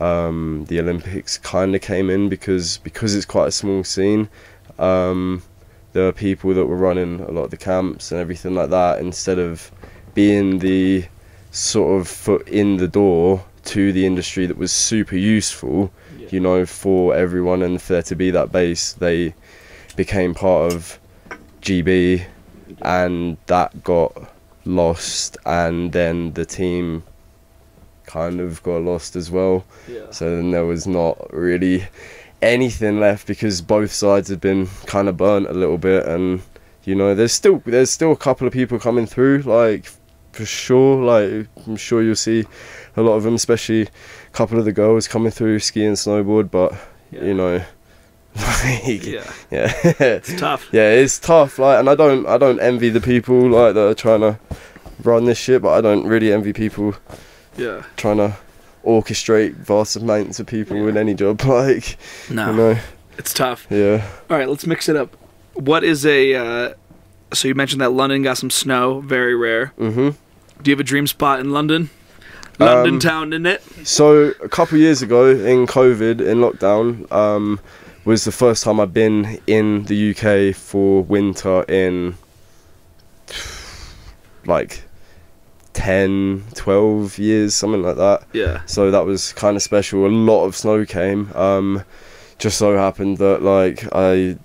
the Olympics kind of came in, because it's quite a small scene. The people that were running a lot of the camps and everything like that, instead of being the sort of foot in the door to the industry that was super useful, you know, for everyone, and for there to be that base, they became part of GB, and that got lost, and then the team kind of got lost as well. So then there was not really anything left, because both sides had been kind of burnt a little bit. And you know, there's still a couple of people coming through, like, for sure. Like I'm sure you'll see a lot of them, especially a couple of the girls coming through ski and snowboard. But you know, like, it's tough. It's tough. Like, and I don't envy the people like that are trying to run this shit, but I don't really envy people trying to orchestrate vast amounts of people in any job. Like, no, you know, it's tough. All right, let's mix it up. What is a so you mentioned that London got some snow, very rare. Do you have a dream spot in London? London town, isn't it? So a couple of years ago, in COVID, in lockdown, was the first time I've been in the UK for winter in like 10, 12 years, something like that. Yeah. So that was kind of special. A lot of snow came. Just so happened that, like, I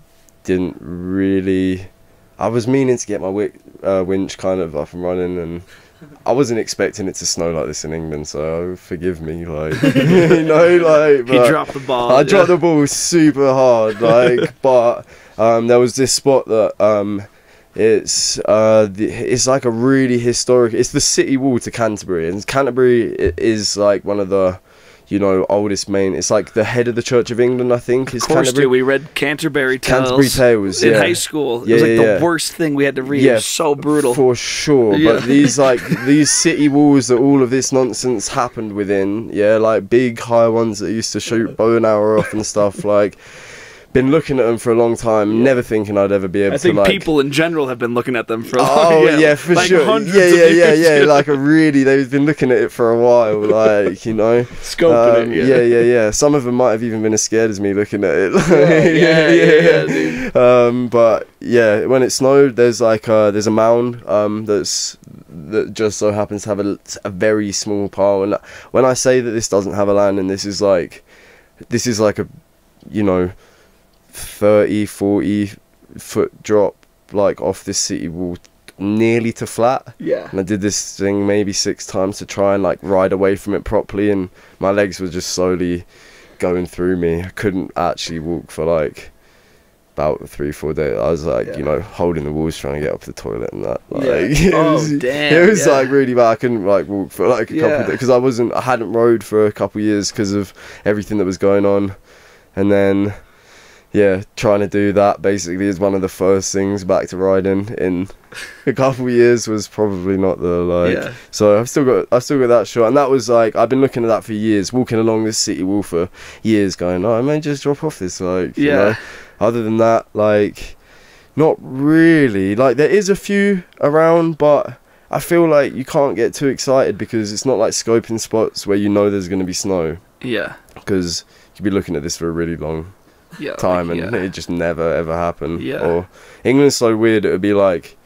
was meaning to get my winch kind of up and running, and I wasn't expecting it to snow like this in England, so forgive me, like, you know, like... He dropped the ball. I dropped the ball super hard, like, but there was this spot that... It's like a really historic, it's the city wall to Canterbury, and Canterbury is like one of the, you know, oldest main, it's like the head of the Church of England, I think, is Canterbury. Of course, we read Canterbury Tales in high school. Yeah, it was like the worst thing we had to read. Yeah, it was so brutal. For sure. Yeah. But these, like, these city walls that all of this nonsense happened within, yeah, like big high ones that used to shoot bow and arrow off and stuff, like... Been looking at them for a long time, never thinking I'd ever be able to. I think people in general have been looking at them for a long time. Oh, yeah, for sure. Yeah. Like, they've been looking at it for a while, like, you know. Scoping it, yeah. Some of them might have even been as scared as me looking at it. But, yeah, when it snowed, there's, like, there's a mound that just so happens to have a very small pile. And when I say that this doesn't have a landing, this is like a, you know... 30-40 foot drop, like, off this city wall nearly to flat. Yeah. And I did this thing maybe 6 times to try and, like, ride away from it properly, and my legs were just slowly going through me. I couldn't actually walk for, like, about 3-4 days. I was, like, you know, holding the walls trying to get up to the toilet and that. Like, it was like really bad. I couldn't, like, walk for, like, a couple of days because I hadn't rode for a couple of years because of everything that was going on. And then... yeah, trying to do that basically is one of the first things back to riding in a couple of years was probably not the, like... Yeah. So I've still got that shot. And that was, like, I've been looking at that for years, walking along this city wall for years going, oh, I may just drop off this, like, you know. Other than that, like, not really. Like, there is a few around, but... I feel like you can't get too excited because it's not like scoping spots where you know there's going to be snow. Yeah. Because you'd be looking at this for a really long... time, like, and it just never ever happened. Or England's so weird, it would be like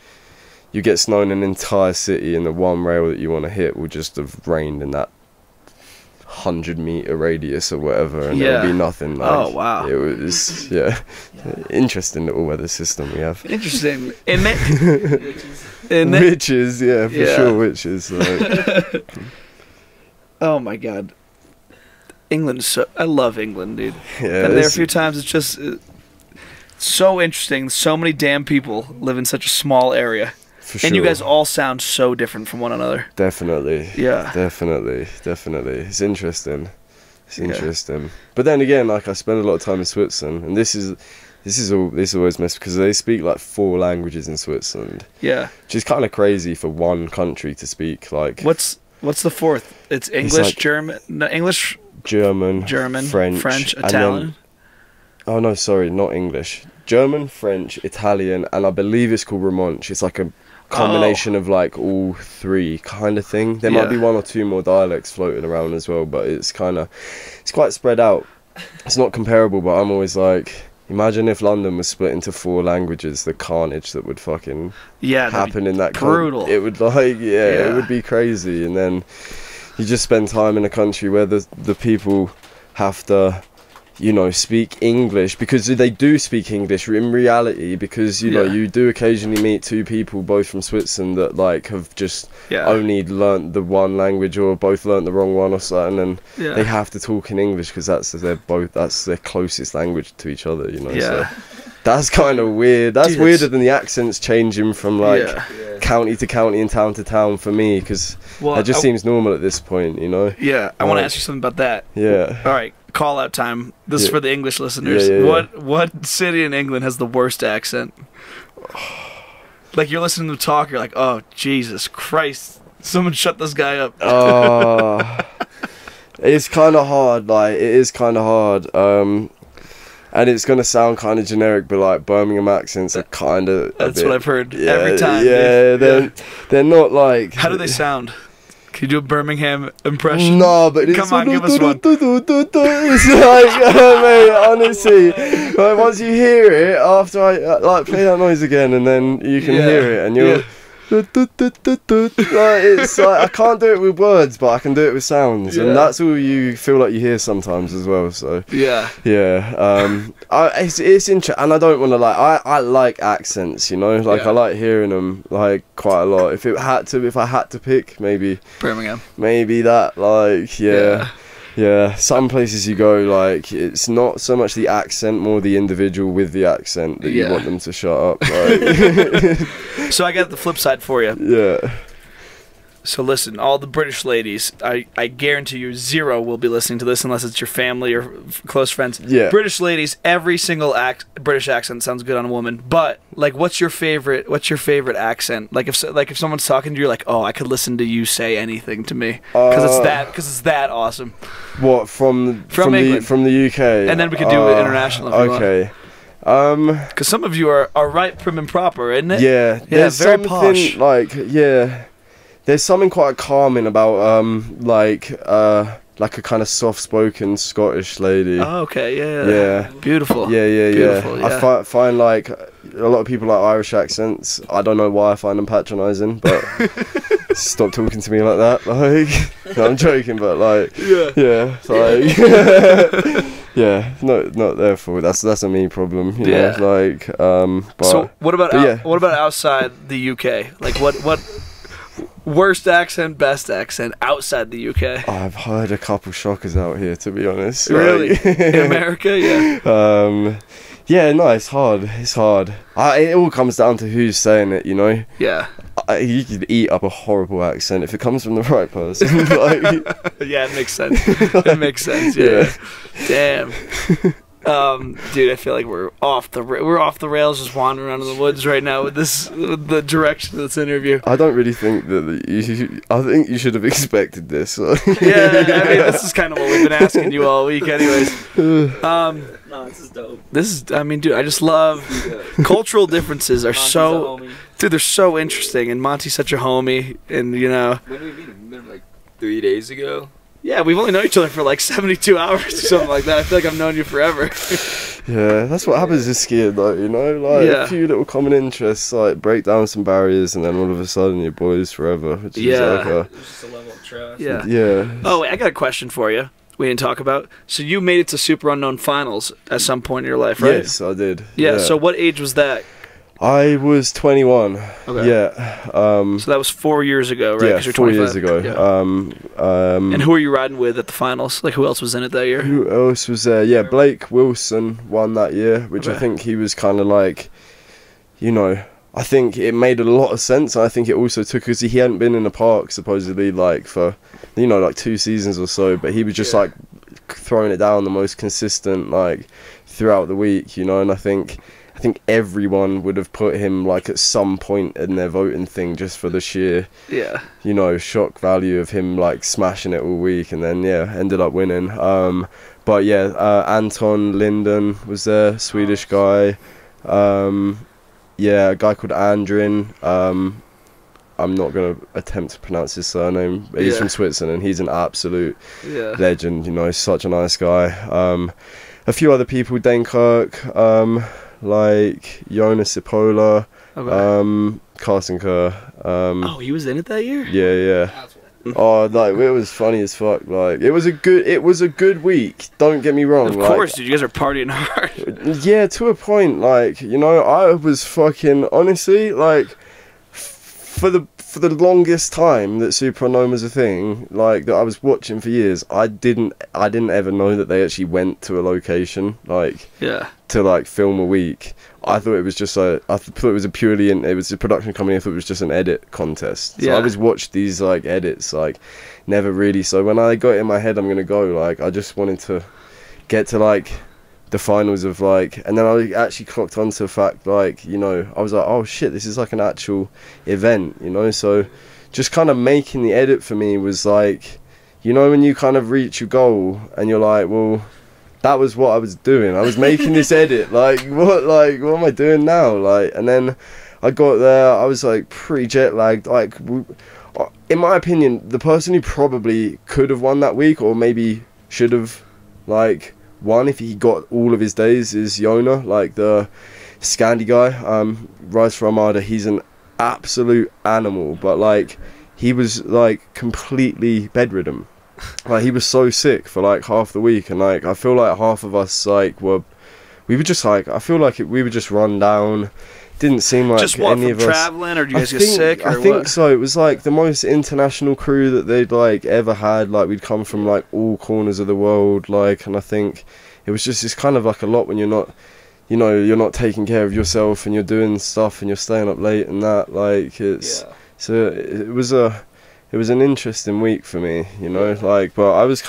you get snow in an entire city and the one rail that you want to hit will just have rained in that 100-meter radius or whatever, and it'll be nothing. Like, oh wow, it was interesting little weather system we have. Interesting, isn't it? Witches, yeah, for sure, witches. Like. Oh my god. England, so I love England, dude. Yeah, been there a few times. It's just so interesting. So many damn people live in such a small area, for sure. And you guys all sound so different from one another. Definitely, yeah, definitely. It's interesting. It's interesting. Yeah. But then again, like, I spend a lot of time in Switzerland, and this is always messed because they speak like 4 languages in Switzerland. Yeah, which is kind of crazy for one country to speak like. What's the fourth? It's English, like, German, no, English. German, French, Italian. Then, oh no, sorry, not English. German, French, Italian, and I believe it's called Romanche. It's like a combination of, like, all 3 kind of thing. There might be 1 or 2 more dialects floating around as well, but it's quite spread out. It's not comparable, but I'm always like, imagine if London was split into 4 languages, the carnage that would fucking happen in that. Brutal. It would, like, it would be crazy, and then. You just spend time in a country where the people have to, you know, speak English because they do speak English in reality because, you know, you do occasionally meet 2 people, both from Switzerland, that, like, have just only learnt the one language or both learnt the wrong one or something, and they have to talk in English because that's their closest language to each other, you know. Yeah. So. That's kind of weird. That's weirder than the accents changing from, like, county to county and town to town for me, because it just seems normal at this point, you know? Yeah, I want to ask you something about that. Yeah. All right, call-out time. This is for the English listeners. Yeah, What city in England has the worst accent? Like, you're listening to them talk, you're like, oh, Jesus Christ, someone shut this guy up. It's kind of hard, like, it is kind of hard. And it's going to sound kind of generic, but, like, Birmingham accents are kind of... That's what I've heard every time. Yeah, they're not, like... How do they sound? Can you do a Birmingham impression? No, but... Come on, give us one. It's like, mate, honestly, like, once you hear it, after I, like, play that noise again, and then you can hear it, and you're... It's like, I can't do it with words, but I can do it with sounds, and that's all you feel like you hear sometimes as well. So it's interesting, and I don't want to like, I like accents, you know, like I like hearing them like quite a lot. If it had to, if I had to pick, maybe Birmingham, maybe that, like yeah, some places you go, like, it's not so much the accent, more the individual with the accent that you want them to shut up. Right? So I got the flip side for you. Yeah. So listen, all the British ladies, I guarantee you zero will be listening to this unless it's your family or close friends. Yeah. British ladies, every single British accent sounds good on a woman. But like, what's your favorite accent? Like if someone's talking to you, like, oh, I could listen to you say anything to me because it's that awesome. What from England, from the UK, and then we could do it international. If you want. Because some of you are right, prim and proper, isn't it? Yeah. Yeah. Very posh. Like There's something quite calming about like a kind of soft-spoken Scottish lady. Oh, okay, yeah. Beautiful. Yeah. I find like a lot of people like Irish accents. I don't know why I find them patronising, but stop talking to me like that. Like, no, I'm joking, but like, not their fault. That's a me problem. You know, like, but, so what about outside the UK? Like what? Worst accent, best accent outside the UK. I've heard a couple shockers out here, to be honest. Really? In America, no, it's hard. It's hard. It all comes down to who's saying it, you know. Yeah. You could eat up a horrible accent if it comes from the right person. It makes sense. It makes sense. Yeah. Damn. Dude, I feel like we're off the rails, just wandering around in the woods right now with the direction of this interview. I don't really think that I think you should have expected this. Yeah, I mean, this is kind of what we've been asking you all week, anyways. No, this is dope. I mean, dude, I just love cultural differences are dude, they're so interesting, and Monty's such a homie, and you know. When did we meet? Like 3 days ago. Yeah, we've only known each other for like 72 hours or something like that. I feel like I've known you forever. Yeah, that's what happens to skiing, though, you know? Like, a few little common interests, like, break down some barriers, and then all of a sudden you're boys forever. Which is like it's just a level of trust. Yeah. Oh, wait, I got a question for you we didn't talk about. So you made it to SuperUnknown Finals at some point in your life, right? Yes, I did. Yeah, so what age was that? I was 21. Okay. Yeah. So that was 4 years ago, right? Yeah, 4 years ago. Yeah. And who were you riding with at the finals? Like, who else was in it that year? Who else was there? Yeah, Blake Wilson won that year, which I think he was kind of like, you know, I think it made a lot of sense. I think it also took, because he hadn't been in the park supposedly like for, you know, like 2 seasons or so, but he was just like throwing it down the most consistent like throughout the week, you know, and I think everyone would have put him like at some point in their voting thing just for the sheer, you know, shock value of him like smashing it all week, and then ended up winning. But yeah, Anton Linden was there, Swedish guy. A guy called Andrin. I'm not going to attempt to pronounce his surname. He's from Switzerland. He's an absolute legend. You know, such a nice guy. A few other people, Dane Kirk. Like Jonas Cipolla, Carson Kerr. Oh, he was in it that year? Yeah. Oh, like, it was funny as fuck. Like, it was a good week. Don't get me wrong. Of course, dude, you guys are partying hard. Yeah, to a point. Like, you know, I was fucking, honestly, like, for the longest time that SuperUnknown was a thing, like, that I was watching for years, I didn't ever know that they actually went to a location, like, to like film a week. I thought it was just like, I thought it was it was a production company. I thought it was just an edit contest. So I always watched these like edits, like, never really. So when I got it in my head, I'm gonna go, like, I just wanted to get to like the finals of like, and then I actually clocked onto the fact, like, you know, I was like, oh shit, this is like an actual event, you know. So just kind of making the edit for me was like, you know, when you kind of reach your goal and you're like, well, that was what I was doing. I was making this edit, like what am I doing now? Like, and then I got there, I was like pretty jet lagged, like, in my opinion, the person who probably could have won that week, or maybe should have like won if he got all of his days, is Yona, like the Scandi guy, rides for Armada. He's an absolute animal, but like he was like completely bedridden. Like he was so sick for like half the week, and like I feel like half of us like we were just like, I feel like we were just run down. Didn't seem like just any of us traveling, or did you guys get sick? I think so. It was like the most international crew that they'd like ever had. Like we'd come from like all corners of the world. Like, and I think it was just, it's kind of like a lot when you're not, you know, you're not taking care of yourself and you're doing stuff and you're staying up late and that. Like it's, yeah. So it was an interesting week for me, you know. Yeah. Like, but I was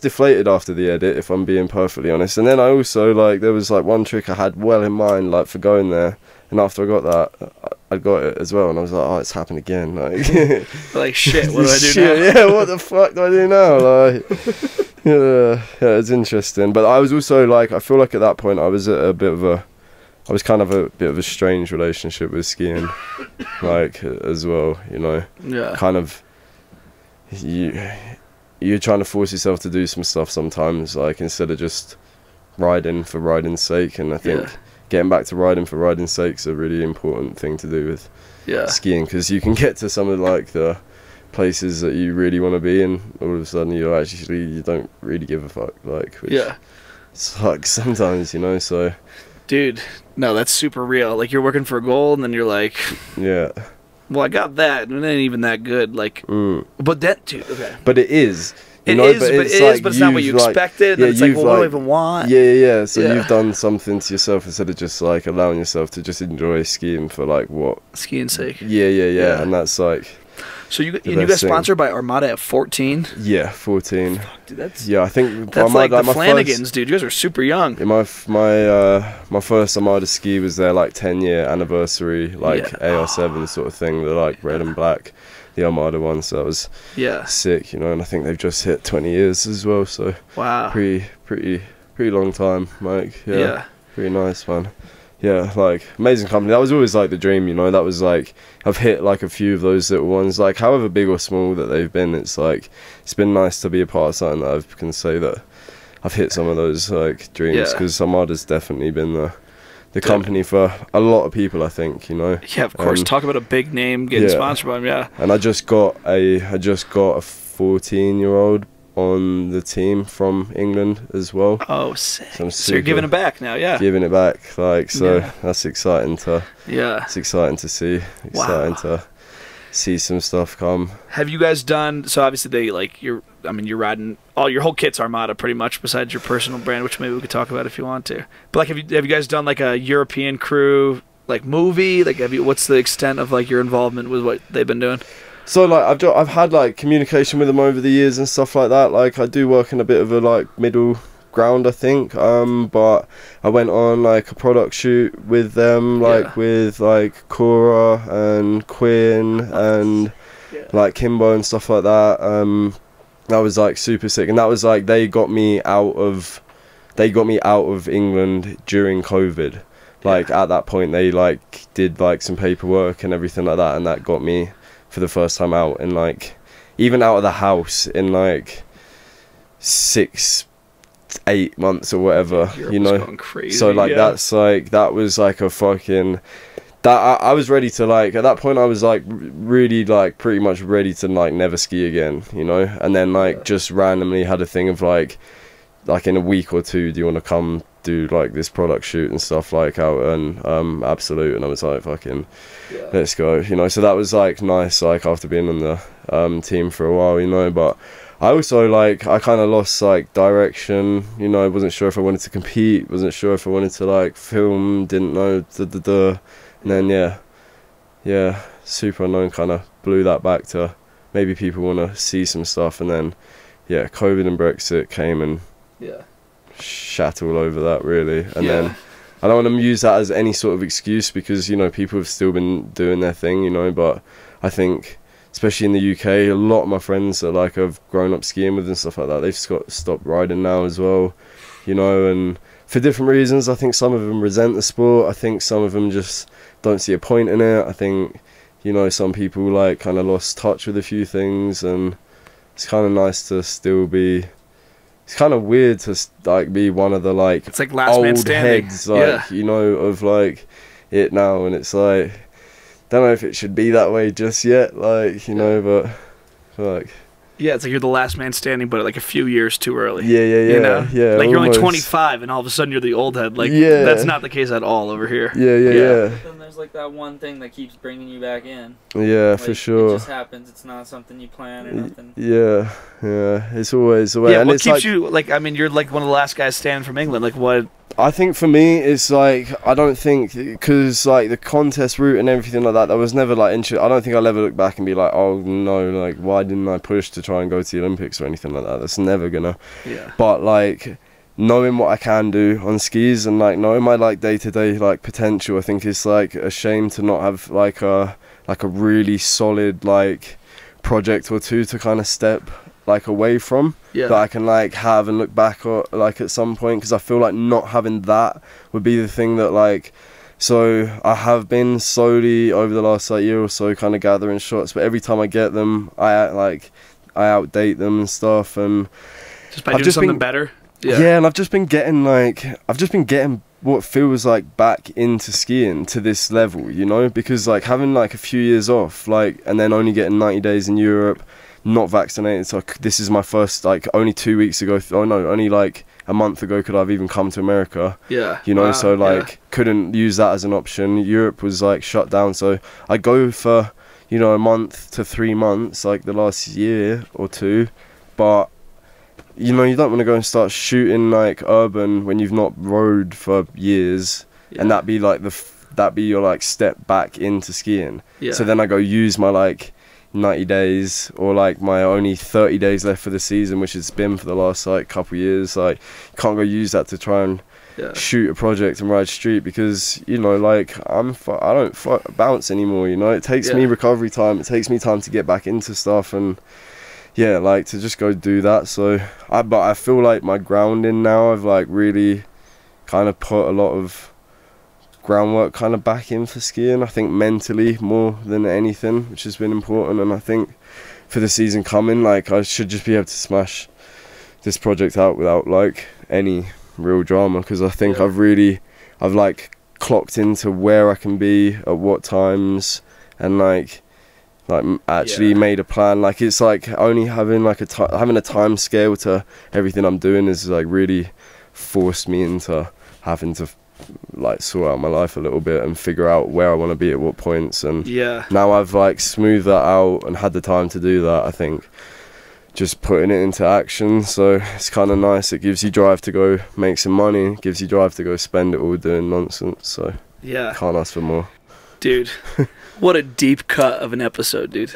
deflated after the edit, if I'm being perfectly honest. And then I also, like, there was, like, one trick I had well in mind, like, for going there. And after I got that, I got it as well. And I was like, oh, it's happened again. Like, like shit, what do I do now? Yeah, what the fuck do I do now? Like, yeah, it's interesting. But I was also, like, I feel like at that point I was at kind of a bit of a strange relationship with skiing, like, as well, you know. Yeah. Kind of, you're trying to force yourself to do some stuff sometimes, like, instead of just riding for riding's sake. And I think getting back to riding for riding's sake is a really important thing to do with skiing, because you can get to some of, like, the places that you really want to be in, all of a sudden you're actually, you don't really give a fuck, like, which sucks sometimes, you know. So dude, no, that's super real. Like, you're working for a goal and then you're like, yeah, well, I got that, and it ain't even that good. Like, but that too. Okay. But it is. But it's not what you expected. Yeah, and it's like, well, what do I even want? Yeah. So you've done something to yourself instead of just like allowing yourself to just enjoy skiing for like what? Skiing sake. Yeah. And that's like. So you got sponsored by Armada at 14? Yeah, 14. Fuck, dude, that's, yeah, I think that's Armada, like the Flanagans, first, dude. You guys are super young. Yeah, my first Armada ski was their like 10-year anniversary, like AR7 sort of thing. They're like red and black, the Armada one. So that was sick, you know. And I think they've just hit 20 years as well. So wow, pretty long time, Mike. Yeah, pretty nice one. Yeah, like, amazing company. That was always, like, the dream, you know. That was, like, I've hit, like, a few of those little ones. Like, however big or small that they've been, it's, like, it's been nice to be a part of something that I can say that I've hit some of those, like, dreams. Because Armada's definitely been the company for a lot of people, I think, you know. Yeah, of course. Talk about a big name getting sponsored by them, And I just got a 14-year-old on the team from England as well. Oh, sick. So you're giving it back now, giving it back, like, so that's exciting to it's exciting to see. To see some stuff come. Have you guys done, so obviously they, like, you're riding, all your whole kit's Armada pretty much, besides your personal brand, which maybe we could talk about if you want to, but like have you guys done like a European crew, like, movie, like, have you, what's the extent of like your involvement with what they've been doing? So, like, I've had, like, communication with them over the years and stuff like that. Like, I do work in a bit of a, like, middle ground, I think. But I went on, like, a product shoot with them, like, with, like, Cora and Quinn and, like, Kimbo and stuff like that. That was, like, super sick. And that was, like, they got me out of England during COVID. Like, at that point, they, like, did, like, some paperwork and everything like that. And that got me for the first time out, and like, even out of the house in like 6-8 months or whatever, you know. Going crazy, so like that's like, that was like a fucking, that I was ready to, like, at that point I was like really like pretty much ready to like never ski again, you know. And then like just randomly had a thing of like in a week or two, do you want to come do like this product shoot and stuff like out and Absolute? And I was like, fucking let's go, you know. So that was like nice, like after being on the team for a while, you know. But I also, like, I kind of lost like direction, you know. I wasn't sure if I wanted to compete, wasn't sure if I wanted to like film, didn't know, and then SuperUnknown kind of blew that back to maybe people want to see some stuff. And then COVID and Brexit came and shat all over that, really. And then I don't want to use that as any sort of excuse, because, you know, people have still been doing their thing, you know. But I think especially in the UK, a lot of my friends that like I've grown up skiing with and stuff like that, they've stopped riding now as well, you know, and for different reasons. I think some of them resent the sport, I think some of them just don't see a point in it, I think, you know, some people like kind of lost touch with a few things. And it's kind of nice to still be, it's kind of weird to like be one of the like, it's like last old man standing heads, like, you know, of like it now. And it's like, don't know if it should be that way just yet, like, you know, but fuck. Yeah, it's like you're the last man standing, but like a few years too early. Yeah. You know? Yeah, like you're almost only 25, and all of a sudden you're the old head. Like, that's not the case at all over here. Yeah. But then there's like that one thing that keeps bringing you back in. Yeah, like, for sure. It just happens. It's not something you plan or nothing. Yeah. It's always the way. Yeah, and what keeps you, like, I mean, you're like one of the last guys standing from England. Like, what? I think for me, it's like, I don't think, because like the contest route and everything like that, I was never like, I don't think I'll ever look back and be like, oh no, like why didn't I push to try and go to the Olympics or anything like that? That's never gonna. Yeah. But like knowing what I can do on skis and like knowing my like day-to-day like potential, I think it's like a shame to not have like a really solid like project or two to kind of step like away from, that I can like have and look back or like at some point, because I feel like not having that would be the thing that like, so I have been slowly over the last like year or so kind of gathering shots, but every time I get them I outdate them and stuff, and just by doing something better. Yeah, and I've just been getting like, I've just been getting what feels like back into skiing to this level, you know, because like having like a few years off, like, and then only getting 90 days in Europe, not vaccinated, so this is my first, like, only 2 weeks ago, only like a month ago could I've even come to America, you know, so like couldn't use that as an option. Europe was like shut down, so I go for, you know, a month to 3 months like the last year or two, but you know, you don't want to go and start shooting like urban when you've not rode for years, and that be like that be your like step back into skiing. So then I go use my like 90 days or like my only 30 days left for the season, which it's been for the last like couple years, like can't go use that to try and shoot a project and ride street, because you know, like I don't bounce anymore, you know, it takes me recovery time, it takes me time to get back into stuff, and like to just go do that. So but I feel like my grounding now, I've like really kind of put a lot of groundwork kind of back in for skiing, I think mentally more than anything, which has been important. And I think for the season coming, like I should just be able to smash this project out without like any real drama, because I think I've like clocked into where I can be at what times, and like actually made a plan. Like it's like only having like having a time scale to everything I'm doing is like really forced me into having to like sort out my life a little bit and figure out where I want to be at what points, and now I've like smoothed that out and had the time to do that. I think just putting it into action, so it's kind of nice. It gives you drive to go make some money, gives you drive to go spend it all doing nonsense, so can't ask for more, dude. What a deep cut of an episode, dude.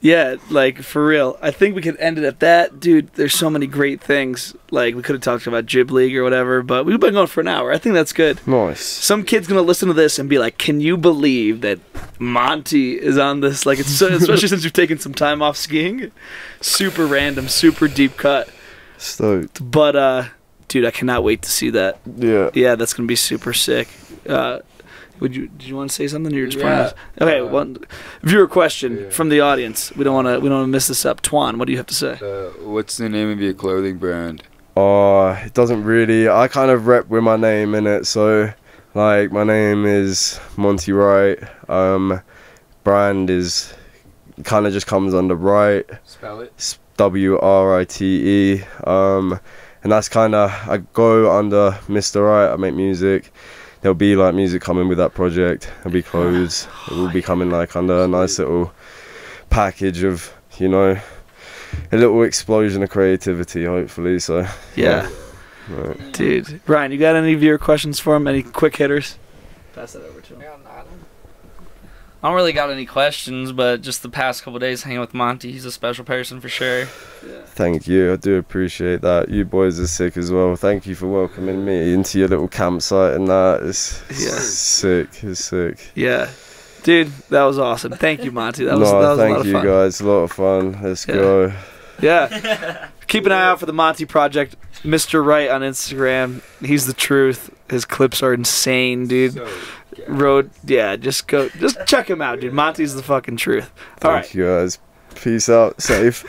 Yeah, like for real. I think we could end it at that, dude. There's so many great things. Like we could have talked about Jib League or whatever, but we've been going for an hour. I think that's good. Nice. Some kid's gonna listen to this and be like, "Can you believe that Monty is on this?" Like it's so, especially since you've taken some time off skiing. Super random, super deep cut. Stoked. But dude, I cannot wait to see that. Yeah. Yeah, that's gonna be super sick. Did you want to say something? You're just okay. One viewer question from the audience. We don't want to mess this up. Tuan, what do you have to say? What's the name of your clothing brand? Oh, it doesn't really. I kind of rep with my name in it. So, like, my name is Monty Wright. Brand is kind of just comes under Wright. Spell it. W-R-I-T-E. And that's kind of, I go under Mr. Wright. I make music. There'll be like music coming with that project. There'll be clothes. It will be coming like under a nice little package of, you know, a little explosion of creativity, hopefully. So yeah. Right. Dude, Ryan, you got any of your questions for him? Any quick hitters? Pass that over to him. I don't really got any questions, but just the past couple of days hanging with Monty, he's a special person for sure. Yeah. Thank you. I do appreciate that. You boys are sick as well. Thank you for welcoming me into your little campsite and that. It's sick. It's sick. Yeah. Dude, that was awesome. Thank you, Monty. That was a lot of fun. Thank you, guys. A lot of fun. Let's go. Yeah. Keep an eye out for the Monty Project. Mr. Wright on Instagram. He's the truth. His clips are insane, dude. So just check him out, dude. Monty's the fucking truth. All right. Thank you guys. Peace out. Safe.